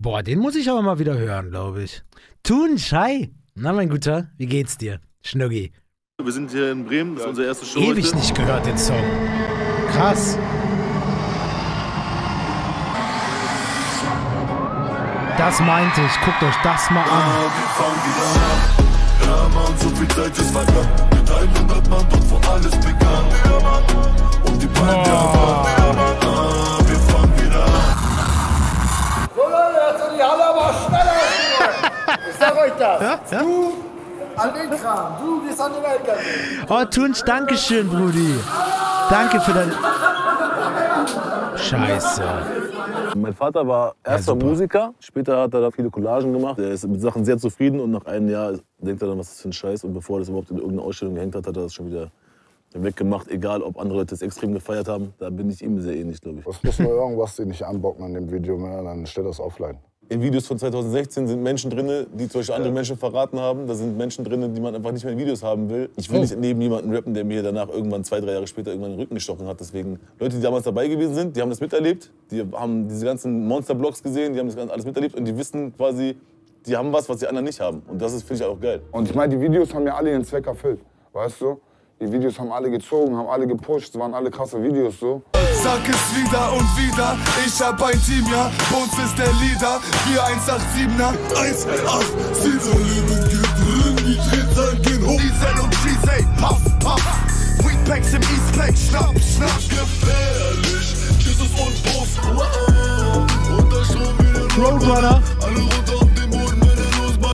Boah, den muss ich aber mal wieder hören, glaube ich. Tunsch, hi. Na, mein Guter, wie geht's dir? Schnuggi. Wir sind hier in Bremen, das ist unsere erste Show. Ewig heute nicht gehört, den Song. Krass. Das meinte ich, guckt euch das mal an. Oh, Tunsch, danke schön, Brudi. Danke für dein... Scheiße. Mein Vater war erster Musiker, später hat er da viele Collagen gemacht. Er ist mit Sachen sehr zufrieden und nach einem Jahr denkt er dann, was ist das für ein Scheiß. Und bevor er das überhaupt in irgendeine Ausstellung gehängt hat, hat er das schon wieder weggemacht. Egal, ob andere Leute es extrem gefeiert haben, da bin ich ihm sehr ähnlich, glaube ich. Es muss nur irgendwas, die nicht anbocken an dem Video mehr, dann stell das offline. In Videos von 2016 sind Menschen drin, die zum Beispiel andere Menschen verraten haben. Da sind Menschen drin, die man einfach nicht mehr in Videos haben will. Ich will nicht neben jemanden rappen, der mir danach irgendwann 2, 3 Jahre später irgendwann den Rücken gestochen hat. Deswegen, Leute, die damals dabei gewesen sind, die haben das miterlebt. Die haben diese ganzen Monster-Blogs gesehen, die haben das Ganze alles miterlebt. Und die wissen quasi, die haben was, was die anderen nicht haben. Und das ist, finde ich, auch geil. Und ich meine, die Videos haben ja alle ihren Zweck erfüllt, weißt du? Die Videos haben alle gezogen, haben alle gepusht, es waren alle krasse Videos so. Sag es wieder und wieder, ich hab ein Team, ja, Bonez ist der Leader, 4187er, 187er Leben geht drin, die Drehzahlen gehen hoch, Diesel und Cheese, ey, puff, puff, Weedpacks im Eastpack, schnapp, schnapp, gefährlich, Jesus und Boss, wow, und da schon wieder Roadrunner, alle runter auf den Boden, meine Losbahn.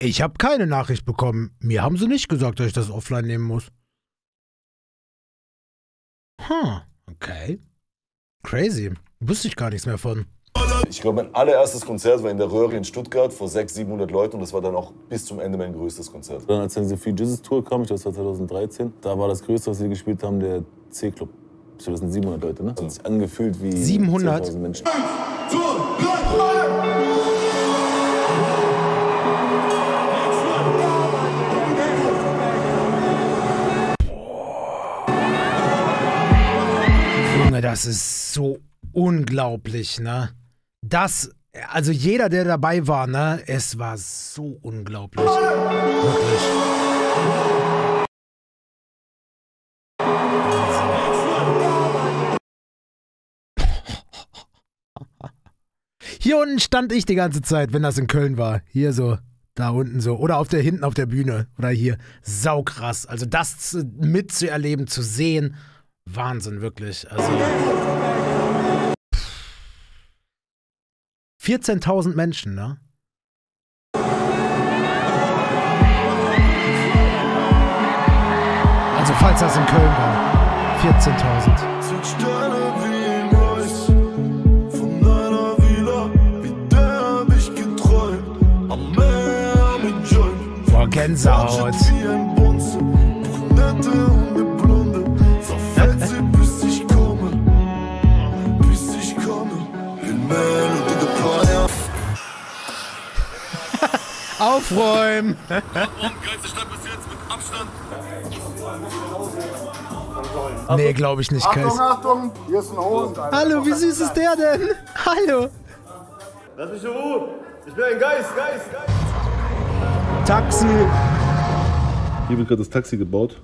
Ich habe keine Nachricht bekommen. Mir haben sie nicht gesagt, dass ich das offline nehmen muss. Okay. Crazy. Wusste ich gar nichts mehr von. Ich glaube, mein allererstes Konzert war in der Röhre in Stuttgart vor 600-700 Leuten und das war dann auch bis zum Ende mein größtes Konzert. Dann, als dann diese Free Jesus Tour kam, ich glaube, das war 2013, da war das größte, was wir gespielt haben, der C-Club. Ich glaube, das sind 700 Leute, ne? Das hat sich angefühlt wie 10.000 Menschen. 1, 2, 3, 4. Das ist so unglaublich, ne? Das, also jeder, der dabei war, ne? Es war so unglaublich. Wirklich. Hier unten stand ich die ganze Zeit, wenn das in Köln war. Hier so, da unten so. Oder auf der, hinten auf der Bühne. Oder hier. Saukrass. Also das mitzuerleben, zu sehen. Wahnsinn, wirklich. Also 14.000 Menschen, ne? Also falls das in Köln war, 14.000. Boah, Gänsehaut. Aufräumen! Geilste Stadt bis jetzt mit Abstand. Nee, glaube ich nicht, Kai. Achtung, Achtung! Hier ist ein Hosen. Hallo, wie süß ist der denn? Hallo! Lass mich in Ruhe! Ich bin ein Geist, Geist! Taxi! Hier wird gerade das Taxi gebaut.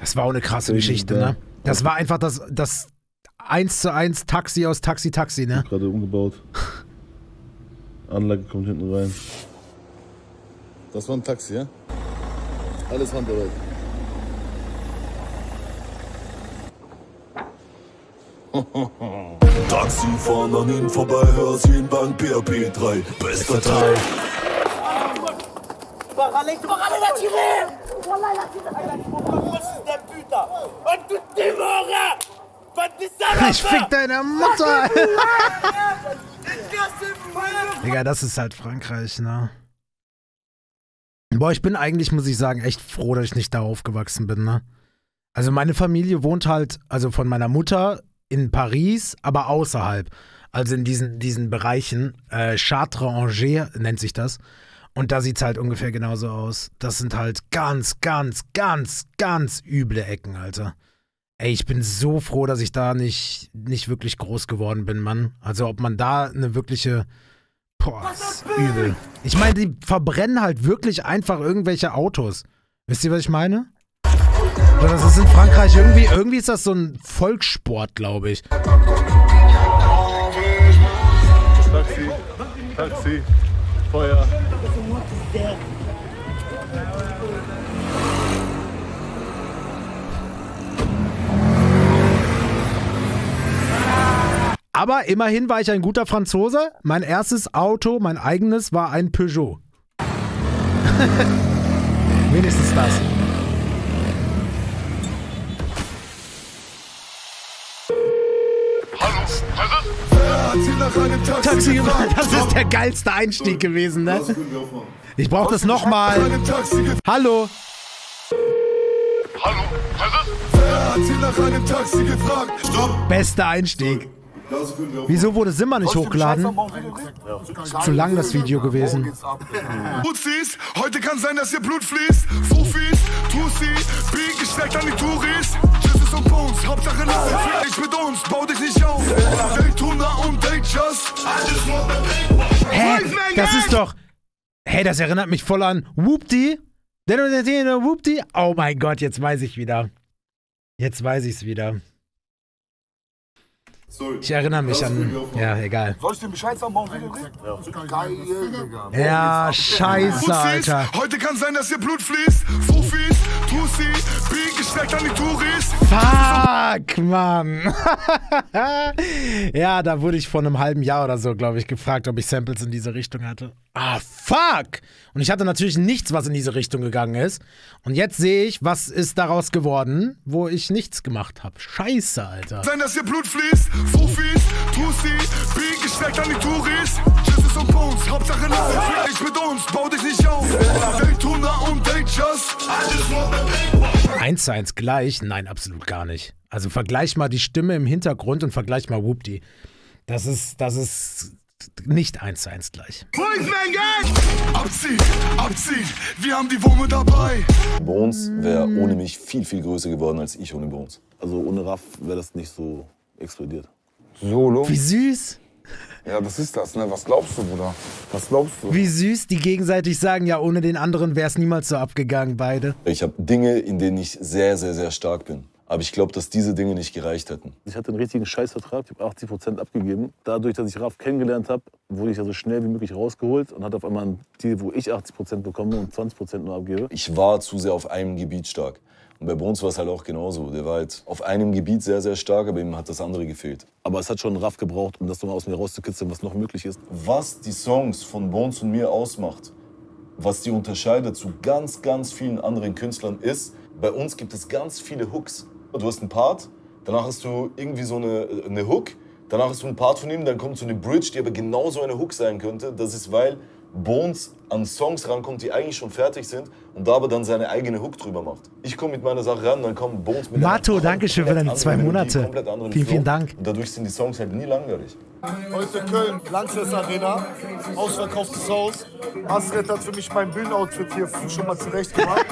Das war auch eine krasse Geschichte, ne? Das war einfach das 1:1 Taxi aus Taxi, Taxi, ne? Gerade umgebaut. Anlage kommt hinten rein. Das war ein Taxi, ja? Alles Handarbeit. Taxi fahren an ihnen vorbei, hörst jeden Bank PHP 3, bester Teil. Ich fick deine Mutter! Digga, das ist halt Frankreich, ne? Boah, ich bin eigentlich, muss ich sagen, echt froh, dass ich nicht da aufgewachsen bin, ne? Also meine Familie wohnt halt, also von meiner Mutter in Paris, aber außerhalb. Also in diesen Bereichen. Chartres, Angers nennt sich das. Und da sieht's halt ungefähr genauso aus. Das sind halt ganz, ganz, ganz, ganz üble Ecken, Alter. Ey, ich bin so froh, dass ich da nicht wirklich groß geworden bin, Mann. Also ob man da eine wirkliche... Boah, ist übel. Ich meine, die verbrennen halt wirklich einfach irgendwelche Autos. Wisst ihr, was ich meine? Das ist in Frankreich irgendwie ist das so ein Volkssport, glaube ich. Taxi, Taxi, Feuer. Aber immerhin war ich ein guter Franzose. Mein erstes Auto, mein eigenes, war ein Peugeot. Wenigstens das. Hallo, Taxi, das ist der geilste Einstieg gewesen, ne? Ich brauche das nochmal. Hallo. Hallo, wer hat Sie nach einem Taxi gefragt? Stopp. Bester Einstieg. Wieso wurde Simba nicht hochgeladen? Ja. Zu lang das Video gewesen. Putzis, heute kann sein, dass ihr Blut fließt. Fufis, Tussi, Big gesteckt an die Touris. Jesus und Bones, Hauptsache Lass, fick dich mit uns, bau dich nicht auf. Daytona und Dayjust. Hä, das ist doch... Hey, das erinnert mich voll an Whoopty. Oh mein Gott, jetzt weiß ich wieder. Jetzt weiß ich's wieder. Sorry. Ich erinnere mich an... Ja, egal. Soll ich dir Bescheid sagen, morgen Video kriegen? Ja. Geil, Digga. Ja, scheiße, Alter. Heute kann sein, dass ihr Blut fließt. Fufis, Tussi, Big, ich Respekt an die Touris. Fuck, Mann. Ja, da wurde ich vor einem halben Jahr oder so, glaube ich, gefragt, ob ich Samples in diese Richtung hatte. Ah, fuck. Und ich hatte natürlich nichts, was in diese Richtung gegangen ist. Und jetzt sehe ich, was ist daraus geworden, wo ich nichts gemacht habe. Scheiße, Alter. Sein, dass hier Blut fließt, Fufis, Tussis, Big, Respekt an die Touris. Jesus und Bones, Hauptsache laut. Ich mit uns, bau dich nicht auf. Welthunger und Dangerous. 1:1 gleich? Nein, absolut gar nicht. Also vergleich mal die Stimme im Hintergrund und vergleich mal Whoopty. Das ist nicht 1:1 gleich. Abziehen, abziehen, wir haben die Wumme dabei. Bonez wäre ohne mich viel, viel größer geworden als ich ohne Bonez. Also ohne Raff wäre das nicht so explodiert. Solo. Wie süß. Ja, das ist das, ne? Was glaubst du, Bruder? Was glaubst du? Wie süß, die gegenseitig sagen, ja, ohne den anderen wäre es niemals so abgegangen, beide. Ich habe Dinge, in denen ich sehr, sehr, sehr stark bin. Aber ich glaube, dass diese Dinge nicht gereicht hätten. Ich hatte einen richtigen Scheißvertrag, ich habe 80% abgegeben. Dadurch, dass ich Raff kennengelernt habe, wurde ich ja so schnell wie möglich rausgeholt und hatte auf einmal einen Deal, wo ich 80% bekomme und 20% nur abgebe. Ich war zu sehr auf einem Gebiet stark. Und bei Bonez war es halt auch genauso. Der war halt auf einem Gebiet sehr, sehr stark, aber ihm hat das andere gefehlt. Aber es hat schon einen Raff gebraucht, um das nochmal aus mir rauszukitzeln, was noch möglich ist. Was die Songs von Bonez und mir ausmacht, was die unterscheidet zu ganz, ganz vielen anderen Künstlern ist, bei uns gibt es ganz viele Hooks. Du hast einen Part, danach hast du irgendwie so eine Hook, danach hast du einen Part von ihm, dann kommt so eine Bridge, die aber genauso eine Hook sein könnte. Das ist, weil Bonez an Songs rankommt, die eigentlich schon fertig sind und da aber dann seine eigene Hook drüber macht. Ich komme mit meiner Sache ran, dann kommt Bonez mit Mato, danke schön für deine 2 Monate. Vielen Dank. Und dadurch sind die Songs halt nie langweilig. Heute Köln, Lanxess Arena, ausverkauftes Haus. Asret hat für mich mein Bühnenoutfit hier schon mal zurecht gemacht.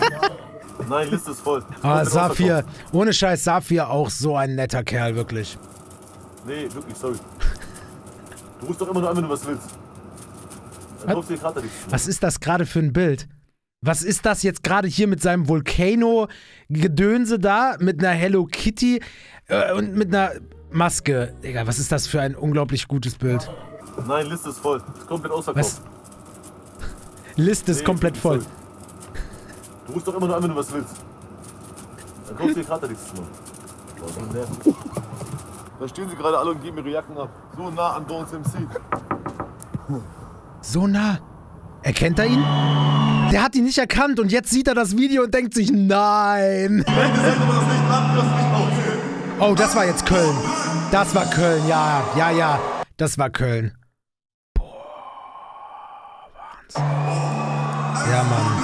Nein, Liste ist voll. Ah, Safir, ohne Scheiß, Safir auch so ein netter Kerl, wirklich. Nee, wirklich, sorry. Du rufst doch immer nur an, wenn du was willst. Was ist das gerade für ein Bild? Was ist das jetzt gerade hier mit seinem Volcano-Gedönse da, mit einer Hello Kitty und mit einer Maske? Digga, was ist das für ein unglaublich gutes Bild? Nein, Liste ist voll. Ist komplett ausverkauft. Liste ist komplett voll. Sorry. Du rufst doch immer nur an, wenn du was willst. Dann kommst du dir gerade nichts zu machen. Da stehen sie gerade alle und geben ihre Jacken ab. So nah an Bonez MC. So nah? Erkennt er ihn? Der hat ihn nicht erkannt und jetzt sieht er das Video und denkt sich, nein. Oh, das war jetzt Köln. Das war Köln, ja, ja, ja. Das war Köln. Boah, Wahnsinn. Ja, Mann.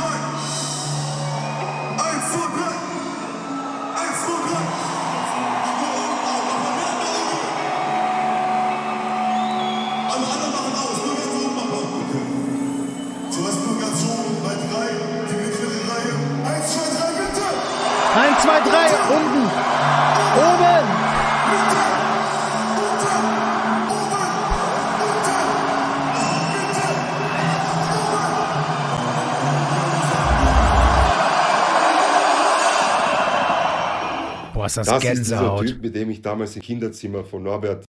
Das ist dieser Typ, mit dem ich damals im Kinderzimmer von Norbert...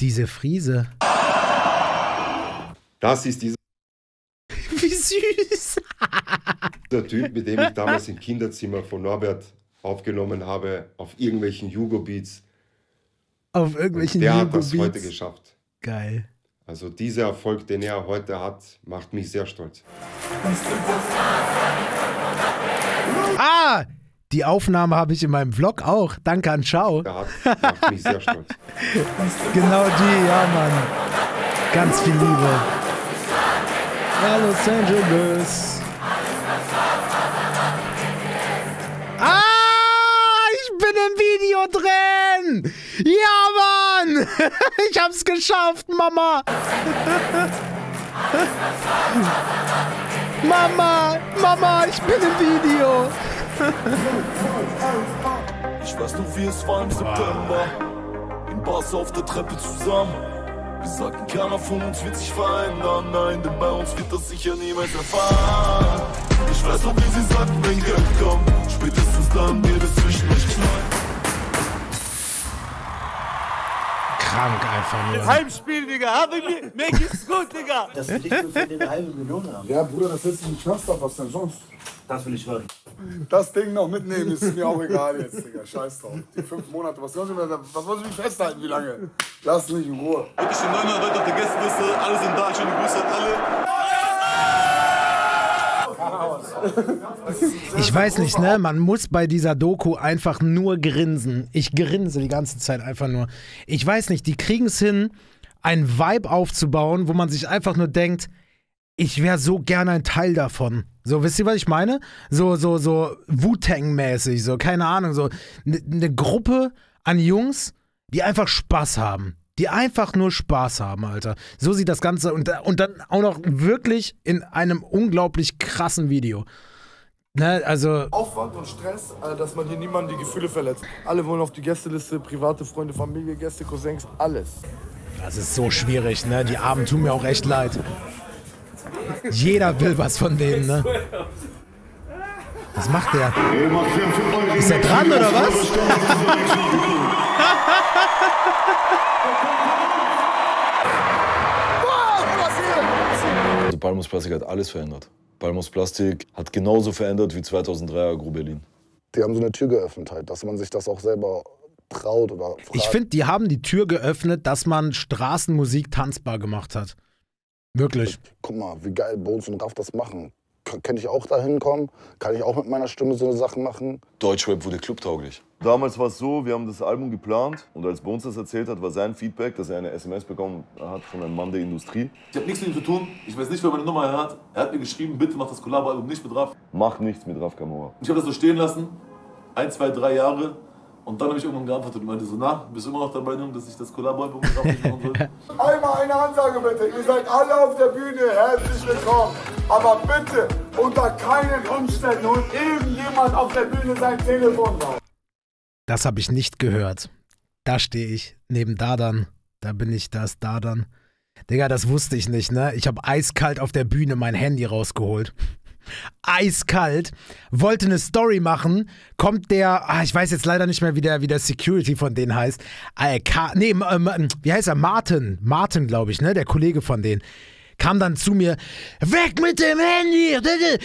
Diese Friese. Das ist dieser... Wie süß! Der Typ, mit dem ich damals im Kinderzimmer von Norbert aufgenommen habe, auf irgendwelchen Jugo-Beats. Auf irgendwelchen Jugo-Beats. Der hat das heute geschafft. Geil. Also dieser Erfolg, den er heute hat, macht mich sehr stolz. Ah! Die Aufnahme habe ich in meinem Vlog auch. Danke an Shao. Ja, macht mich sehr stolz. Genau die, ja, Mann. Ganz viel Liebe. Los Angeles. Ah, ich bin im Video drin. Ja, Mann. Ich hab's geschafft, Mama. Mama, Mama, ich bin im Video. Ich weiß nur, wie es war im September. In Bars auf der Treppe zusammen. Wir sagten, keiner von uns wird sich verändern. Nein, denn bei uns wird das sicher niemals erfahren. Ich weiß noch, wie sie sagten, wenn Geld kommt. Spätestens dann wird es zwischen euch knallen. Krank einfach nur. Das Heimspiel, Digga. Habe ich mir geht's gut, Digga. Das will ich nur für den halben Millionen haben. Ja, Bruder, das ist ein Knast, was denn sonst? Das will ich hören. das Ding noch mitnehmen, ist mir auch egal jetzt, Digga. Scheiß drauf. Die 5 Monate, was wollen Sie mich festhalten, wie lange? Lass mich in Ruhe. Wirklich schon 900 Leute auf der Gästeliste, alle sind da, schöne Grüße an alle. Ich weiß nicht, ne? Man muss bei dieser Doku einfach nur grinsen. Ich grinse die ganze Zeit einfach nur. Ich weiß nicht, die kriegen es hin, ein Vibe aufzubauen, wo man sich einfach nur denkt, ich wäre so gerne ein Teil davon. So, wisst ihr, was ich meine? So Wu-Tang-mäßig, so, keine Ahnung, so eine Gruppe an Jungs, die einfach Spaß haben. Die einfach nur Spaß haben, Alter. So sieht das Ganze und dann auch noch wirklich in einem unglaublich krassen Video. Ne, also Aufwand und Stress, dass man hier niemandem die Gefühle verletzt. Alle wollen auf die Gästeliste, private Freunde, Familie, Gäste, Cousins, alles. Das ist so schwierig, ne? Die Armen tun mir auch echt leid. Jeder will was von denen, ne? Was macht der? Ist der dran, oder was? Also Palmen aus Plastik hat alles verändert. Palmen aus Plastik hat genauso verändert wie 2003er Agro Berlin. Die haben so eine Tür geöffnet halt, dass man sich das auch selber traut oder fragt. Ich finde, die haben die Tür geöffnet, dass man Straßenmusik tanzbar gemacht hat. Wirklich. Guck mal, wie geil Bonez und Raf das machen. Kann ich auch da hinkommen? Kann ich auch mit meiner Stimme so eine Sache machen? Deutschrap wurde clubtauglich. Damals war es so, wir haben das Album geplant und als Bonez das erzählt hat, war sein Feedback, dass er eine SMS bekommen hat von einem Mann der Industrie. Ich habe nichts mit ihm zu tun, ich weiß nicht, wer meine Nummer hat. Er hat mir geschrieben, bitte mach das Collabo-Album nicht mit Raf. Mach nichts mit Raf Camora. Ich habe das so stehen lassen, 1, 2, 3 Jahre. Und dann habe ich irgendwann geantwortet und meinte so, na, bist du immer noch der Meinung, dass ich das Collabo-Album nicht machen soll? Einmal eine Ansage bitte, ihr seid alle auf der Bühne, herzlich willkommen. Aber bitte, unter keinen Umständen holt irgendjemand auf der Bühne sein Telefon raus. Das habe ich nicht gehört. Da stehe ich, neben Dadan. Da bin ich das Dadan. Digga, das wusste ich nicht, ne? Ich habe eiskalt auf der Bühne mein Handy rausgeholt. Eiskalt, wollte eine Story machen, kommt der, ich weiß jetzt leider nicht mehr, wie der Security von denen heißt, wie heißt er, Martin, glaube ich, ne, der Kollege von denen, kam dann zu mir, weg mit dem Handy,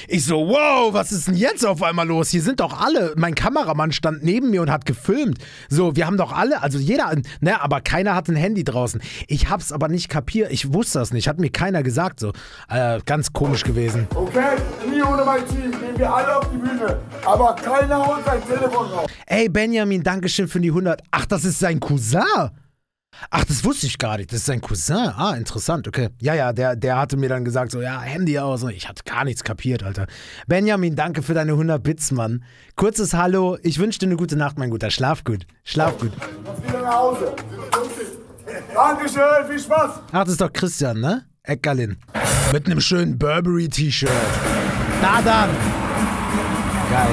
ich so, wow, was ist denn jetzt auf einmal los, hier sind doch alle, mein Kameramann stand neben mir und hat gefilmt, so, wir haben doch alle, also jeder, ne, aber keiner hat ein Handy draußen, ich hab's aber nicht kapiert, ich wusste das nicht, hat mir keiner gesagt, so, ganz komisch gewesen. Okay, nie ohne mein Team, gehen wir alle auf die Bühne, aber keiner holt sein Telefon raus. Ey Benjamin, dankeschön für die 100, ach, das ist sein Cousin? Ach, das wusste ich gar nicht. Das ist sein Cousin. Ah, interessant, okay. Ja, der hatte mir dann gesagt, so, ja, Handy aus. Ich hatte gar nichts kapiert, Alter. Benjamin, danke für deine 100 Bits, Mann. Kurzes Hallo. Ich wünsche dir eine gute Nacht, mein Guter. Schlaf gut. Schlaf gut. Kommst wieder nach Hause. Dankeschön, viel Spaß. Ach, das ist doch Christian, ne? Eckerlin. Mit einem schönen Burberry-T-Shirt. Na dann. Geil.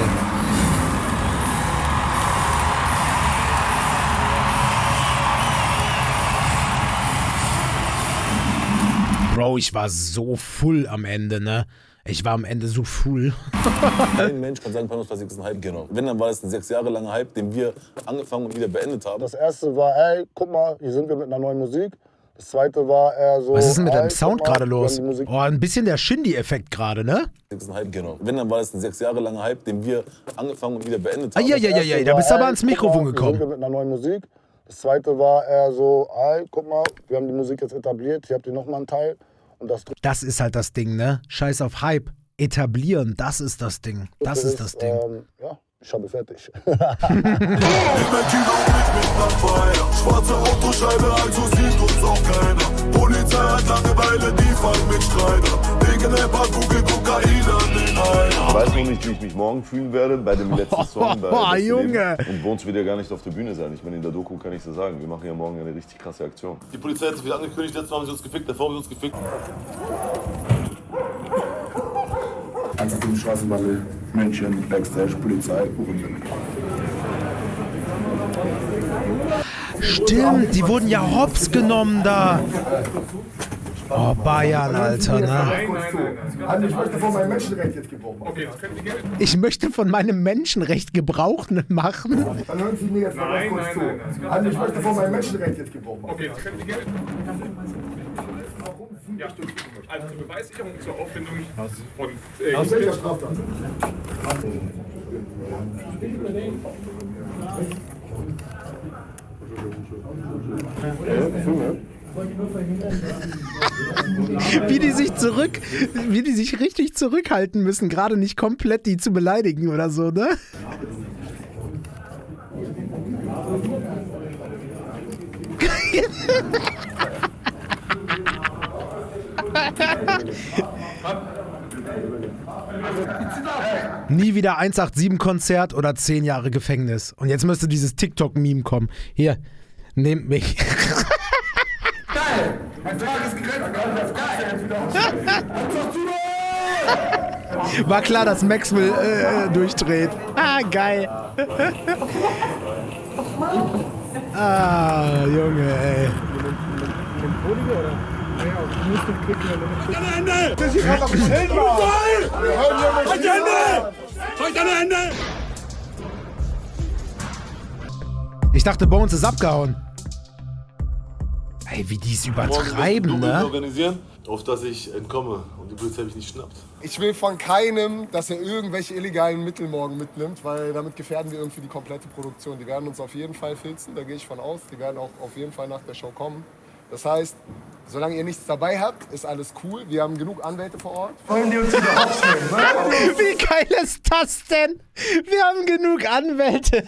Bro, ich war so full am Ende, ne? Ich war am Ende so full. Kein Mensch kann sagen, Palmen aus Plastik ist ein Hype. Genau. Wenn, dann war es ein 6 Jahre langer Hype, den wir angefangen und wieder beendet haben. Das erste war, ey, guck mal, hier sind wir mit einer neuen Musik. Das zweite war eher so... Was ist denn mit deinem Sound gerade los? Oh, ein bisschen der Shindy-Effekt gerade, ne? Das ist ein Hype, genau. Wenn, dann war es ein 6 Jahre langer Hype, den wir angefangen und wieder beendet haben. Ja, da bist du aber ans Mikrofon gekommen. Hier sind wir mit einer neuen Musik. Das zweite war eher so, ey, guck mal, wir haben die Musik jetzt etabliert, hier habt ihr nochmal einen Teil. Und das ist halt das Ding, ne? Scheiß auf Hype. Etablieren, das ist das Ding. Das ist das Ding. Ja, ich habe fertig. Schwarze Autoscheibe, also sieht uns auch keiner. Polizei hat Langeweile, die fallen mit Streiter. Wegen der Barkugel Kokain an den Eiern. Ich weiß noch nicht, wie ich mich morgen fühlen werde bei dem letzten Song. Oh, Junge! Und Bonez wird ja gar nicht auf der Bühne sein. Ich meine, in der Doku kann ich das sagen. Wir machen ja morgen eine richtig krasse Aktion. Die Polizei hat sich wieder angekündigt. Letztes Mal haben sie uns gefickt, davor haben sie uns gefickt. Einfach im Straßenbande, Menschen, Backstage, Polizei, Unsinn. Stimmt, die wurden ja hops genommen da. Oh, Bayern, Alter, ne? Ich möchte von meinem Menschenrecht jetzt Gebrauch machen. Ich möchte von meinem Menschenrecht Gebrauch machen? Dann hören Sie mir jetzt noch ganz kurz zu. Ich möchte von meinem Menschenrecht jetzt Gebrauch machen. Ja, stimmt. Also zur Beweissicherung und zur Auffindung von... Aus welcher Straftat? Wie die sich richtig zurückhalten müssen, gerade nicht komplett die zu beleidigen oder so, ne? Nie wieder 187-Konzert oder 10 Jahre Gefängnis. Und jetzt müsste dieses TikTok-Meme kommen. Hier, nehmt mich. Geil! Mein Tag ist gerettet, das Ganze wieder. War klar, dass Maxwell durchdreht. Ah, geil. Ah, Junge, ey. Ich dachte, Bonez ist abgehauen. Ey, wie die es übertreiben, ne? Organisieren, auf dass ich entkomme. Und die Blödsinn habe ich nicht schnappt. Ich will von keinem, dass er irgendwelche illegalen Mittel morgen mitnimmt, weil damit gefährden wir irgendwie die komplette Produktion. Die werden uns auf jeden Fall filzen, da gehe ich von aus. Die werden auch auf jeden Fall nach der Show kommen. Das heißt, solange ihr nichts dabei habt, ist alles cool. Wir haben genug Anwälte vor Ort. Wollen die uns überhaupt aufstellen? Wie geil ist das denn? Wir haben genug Anwälte.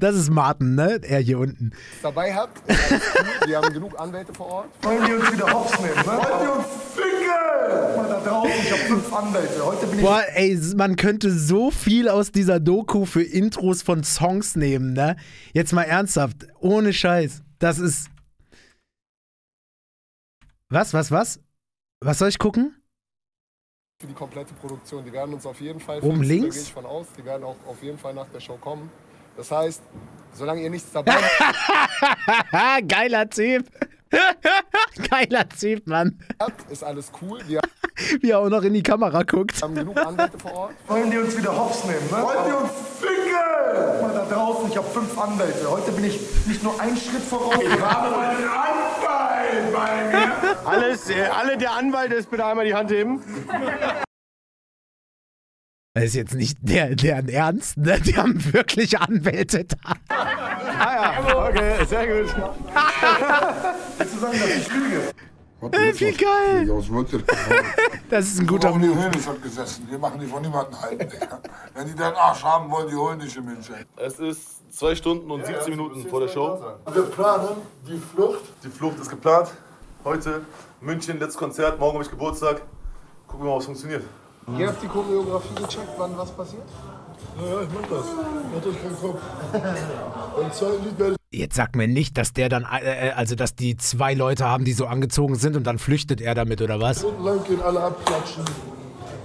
Das ist Martin, ne? Er hier unten. Dabei habt, ist alles cool. Wir haben genug Anwälte vor Ort. Wollen die uns wieder aufnehmen? Wollen die uns ficken? Guck mal da draußen, ich hab 5 Anwälte. Heute bin ich... Boah, ey, man könnte so viel aus dieser Doku für Intros von Songs nehmen, ne? Jetzt mal ernsthaft, ohne Scheiß. Das ist... Was? Was soll ich gucken? Für die komplette Produktion. Die werden uns auf jeden Fall... Oben links? Da gehe ich von aus. Die werden auch auf jeden Fall nach der Show kommen. Das heißt, solange ihr nichts dabei habt... Geiler Typ. Geiler Typ, Mann. Ist alles cool. Wie er auch noch in die Kamera guckt. Wir haben genug Anwälte vor Ort. Wollen die uns wieder hops nehmen, ne? Wollen die uns ficken? Guck mal da draußen, ich habe 5 Anwälte. Heute bin ich nicht nur einen Schritt voraus. Ich habe meinen Anwalt bei mir. Alle der Anwalt ist, bitte einmal die Hand heben. Das ist jetzt nicht deren Ernst, ne? Die haben wirklich Anwälte da. Ah ja, okay, sehr gut. Willst du sagen, dass ich lüge? Wie geil! Das ist ein guter Move. Die Höhnis hat gesessen, wir machen die von niemandem halten. Wenn die deinen Arsch haben wollen, die holen dich im Hinschein. Es ist 2 Stunden und 17 Minuten vor der Show. Wir planen die Flucht. Die Flucht ist geplant. Heute München, letztes Konzert, morgen habe ich Geburtstag. Gucken wir mal, was funktioniert. Ihr habt die Choreografie gecheckt, wann was passiert? Naja, ich mach das. Macht euch keinen Kopf. Und 2 Lied werde ich... Jetzt sag mir nicht, dass der dann, also dass die 2 Leute haben, die so angezogen sind und dann flüchtet er damit, oder was? Stundenlang gehen alle abklatschen.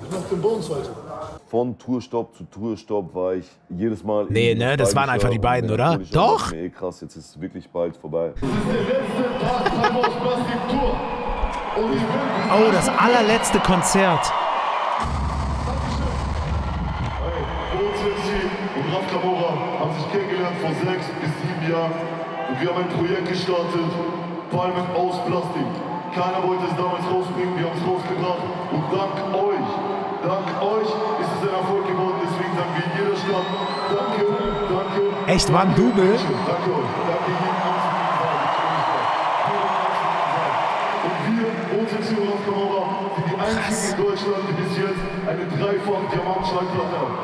Ich mach den Bonez heute. Von Tourstopp zu Tourstopp war ich jedes Mal... Nee, ne, das waren einfach die beiden, oder? Doch! Nee, krass, jetzt ist es wirklich bald vorbei. Das ist der letzte Tag Palmen aus Plastik Tour. Oh, das allerletzte Konzert. Bonez MC und Rafka Boa haben sich kennengelernt vor 6 bis 7 Jahren und wir haben ein Projekt gestartet, Palmen aus Plastik. Keiner wollte es damals rausbringen, wir haben es rausgebracht und dank euch ist es ein Erfolg geworden, deswegen sagen wir in jeder Stadt, danke, danke. Echt, war ein Double? Danke euch, danke jedem einzelnen. Und wir, Bonez MC und Rafka Boa, sind die einzigen in Deutschland, die bis jetzt eine dreifache Diamantschallplatte haben.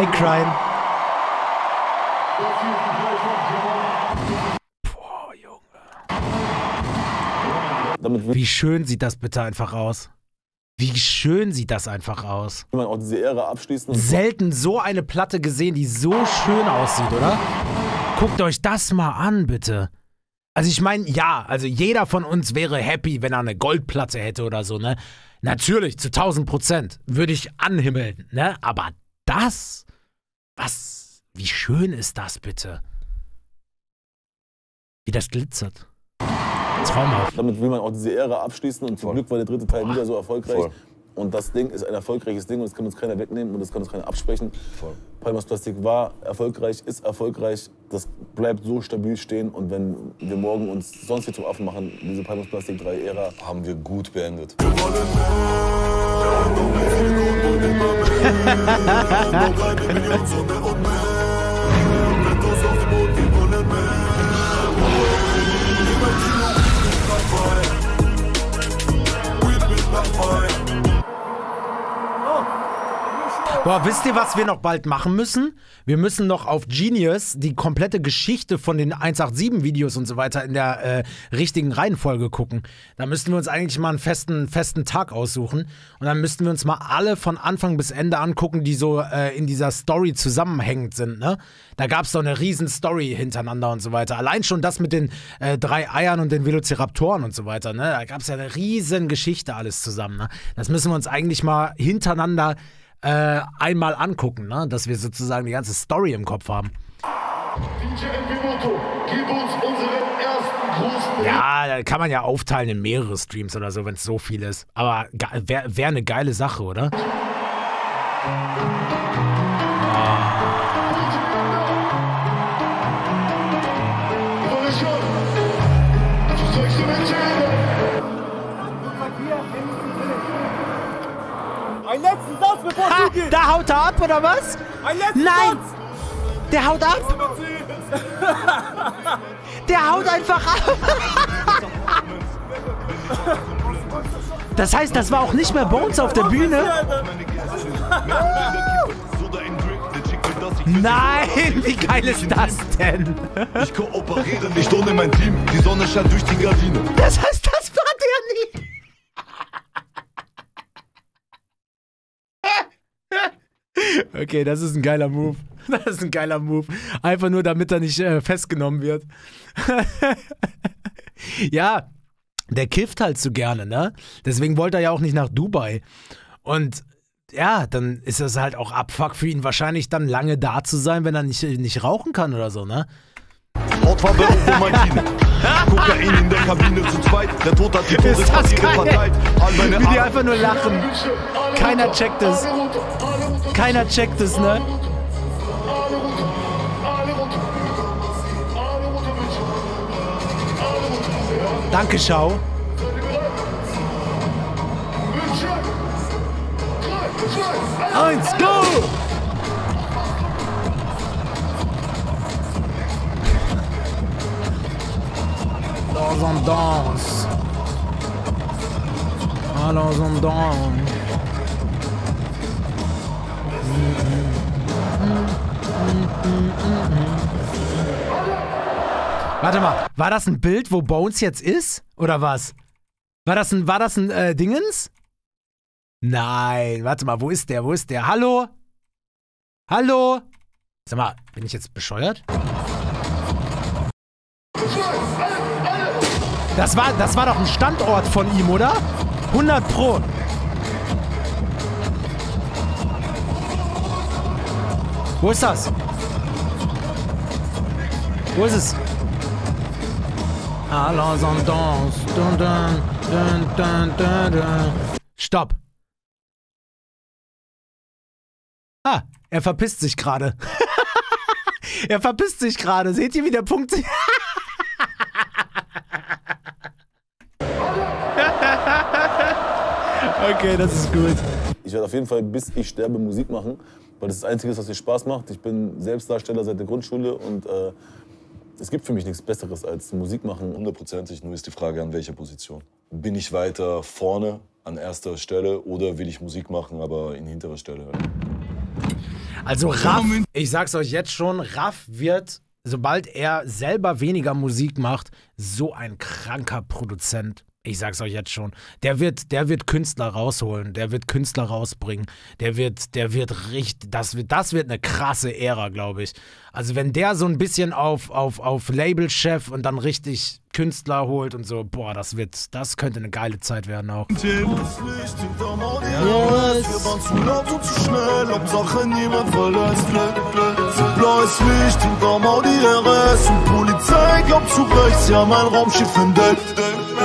Hi, Crime. Boah, Junge. Wie schön sieht das bitte einfach aus. Wie schön sieht das einfach aus. Wenn man auch diese Ära abschließen. Selten so eine Platte gesehen, die so schön aussieht, oder? Guckt euch das mal an, bitte. Also ich meine, ja, also jeder von uns wäre happy, wenn er eine Goldplatte hätte oder so, ne? Natürlich, zu 1000% würde ich anhimmeln, ne? Aber das, was, wie schön ist das bitte? Wie das glitzert. Traumhaft. Damit will man auch diese Ära abschließen und zum Glück war der dritte Teil wieder so erfolgreich. Und das Ding ist ein erfolgreiches Ding und das kann uns keiner wegnehmen und das kann uns keiner absprechen. Palmen aus Plastik war erfolgreich, ist erfolgreich, das bleibt so stabil stehen. Und wenn wir morgen uns sonst hier zum Affen machen, diese Palmen aus Plastik 3-Ära, haben wir gut beendet. Wir wollen mehr. Boah, wisst ihr, was wir noch bald machen müssen? Wir müssen noch auf Genius die komplette Geschichte von den 187-Videos und so weiter in der richtigen Reihenfolge gucken. Da müssten wir uns eigentlich mal einen festen Tag aussuchen. Und dann müssten wir uns mal alle von Anfang bis Ende angucken, die so in dieser Story zusammenhängend sind, ne? Da gab es doch eine riesen Story hintereinander und so weiter. Allein schon das mit den 3 Eiern und den Velociraptoren und so weiter, ne? Da gab es ja eine riesen Geschichte alles zusammen, ne? Das müssen wir uns eigentlich mal hintereinander einmal angucken, ne? Dass wir sozusagen die ganze Story im Kopf haben. Ja, da kann man ja aufteilen in mehrere Streams oder so, wenn es so viel ist. Aber wäre eine geile Sache, oder? Ein letzten Satz, bevor sie geht. Da haut er ab, oder was? Ein letzten Nein! Satz. Der haut ab! Der haut einfach ab! Das heißt, das war auch nicht mehr Bonez auf der Bühne? Nein, wie geil ist das denn? Ich kooperiere nicht ohne mein Team. Die Sonne scheint durch die Gardine. Das heißt, das war der nie! Okay, das ist ein geiler Move. Das ist ein geiler Move. Einfach nur, damit er nicht festgenommen wird. Ja, der kifft halt so gerne, ne? Deswegen wollte er ja auch nicht nach Dubai. Und ja, dann ist das halt auch Abfuck für ihn, wahrscheinlich dann lange da zu sein, wenn er nicht rauchen kann oder so, ne? Hautfarbe Romantin. Kokain in der Kabine zu zweit. Der Tod hat die Todespapiere verteilt. Wie die einfach nur lachen. Keiner checkt es. Keiner checkt es, ne? Danke, Shao. Eins, go! Allons on danse. Allons on danse. Warte mal, war das ein Bild, wo Bonez jetzt ist? Oder was? War das ein Dingens? Nein, warte mal, wo ist der? Wo ist der? Hallo? Hallo? Sag mal, bin ich jetzt bescheuert? Das war doch ein Standort von ihm, oder? 100 Pro. Wo ist das? Wo ist es? Allons on danse. Dun, dun, dun, dun, dun. Stopp. Ah, er verpisst sich gerade. Er verpisst sich gerade. Seht ihr, wie der Punkt... Okay, das ist gut. Ich werde auf jeden Fall, bis ich sterbe, Musik machen. Weil das Einzige ist, was mir Spaß macht. Ich bin Selbstdarsteller seit der Grundschule und es gibt für mich nichts Besseres als Musik machen. Hundertprozentig, nur ist die Frage, an welcher Position. Bin ich weiter vorne, an erster Stelle, oder will ich Musik machen, aber in hinterer Stelle? Also Raff, ich sag's euch jetzt schon, Raff wird, sobald er selber weniger Musik macht, so ein kranker Produzent. Ich sag's euch jetzt schon. Der wird Künstler rausholen, der wird Künstler rausbringen, der wird richtig, das wird eine krasse Ära, glaube ich. Also wenn der so ein bisschen auf Labelchef und dann richtig Künstler holt und so, boah, das könnte eine geile Zeit werden auch. Yes.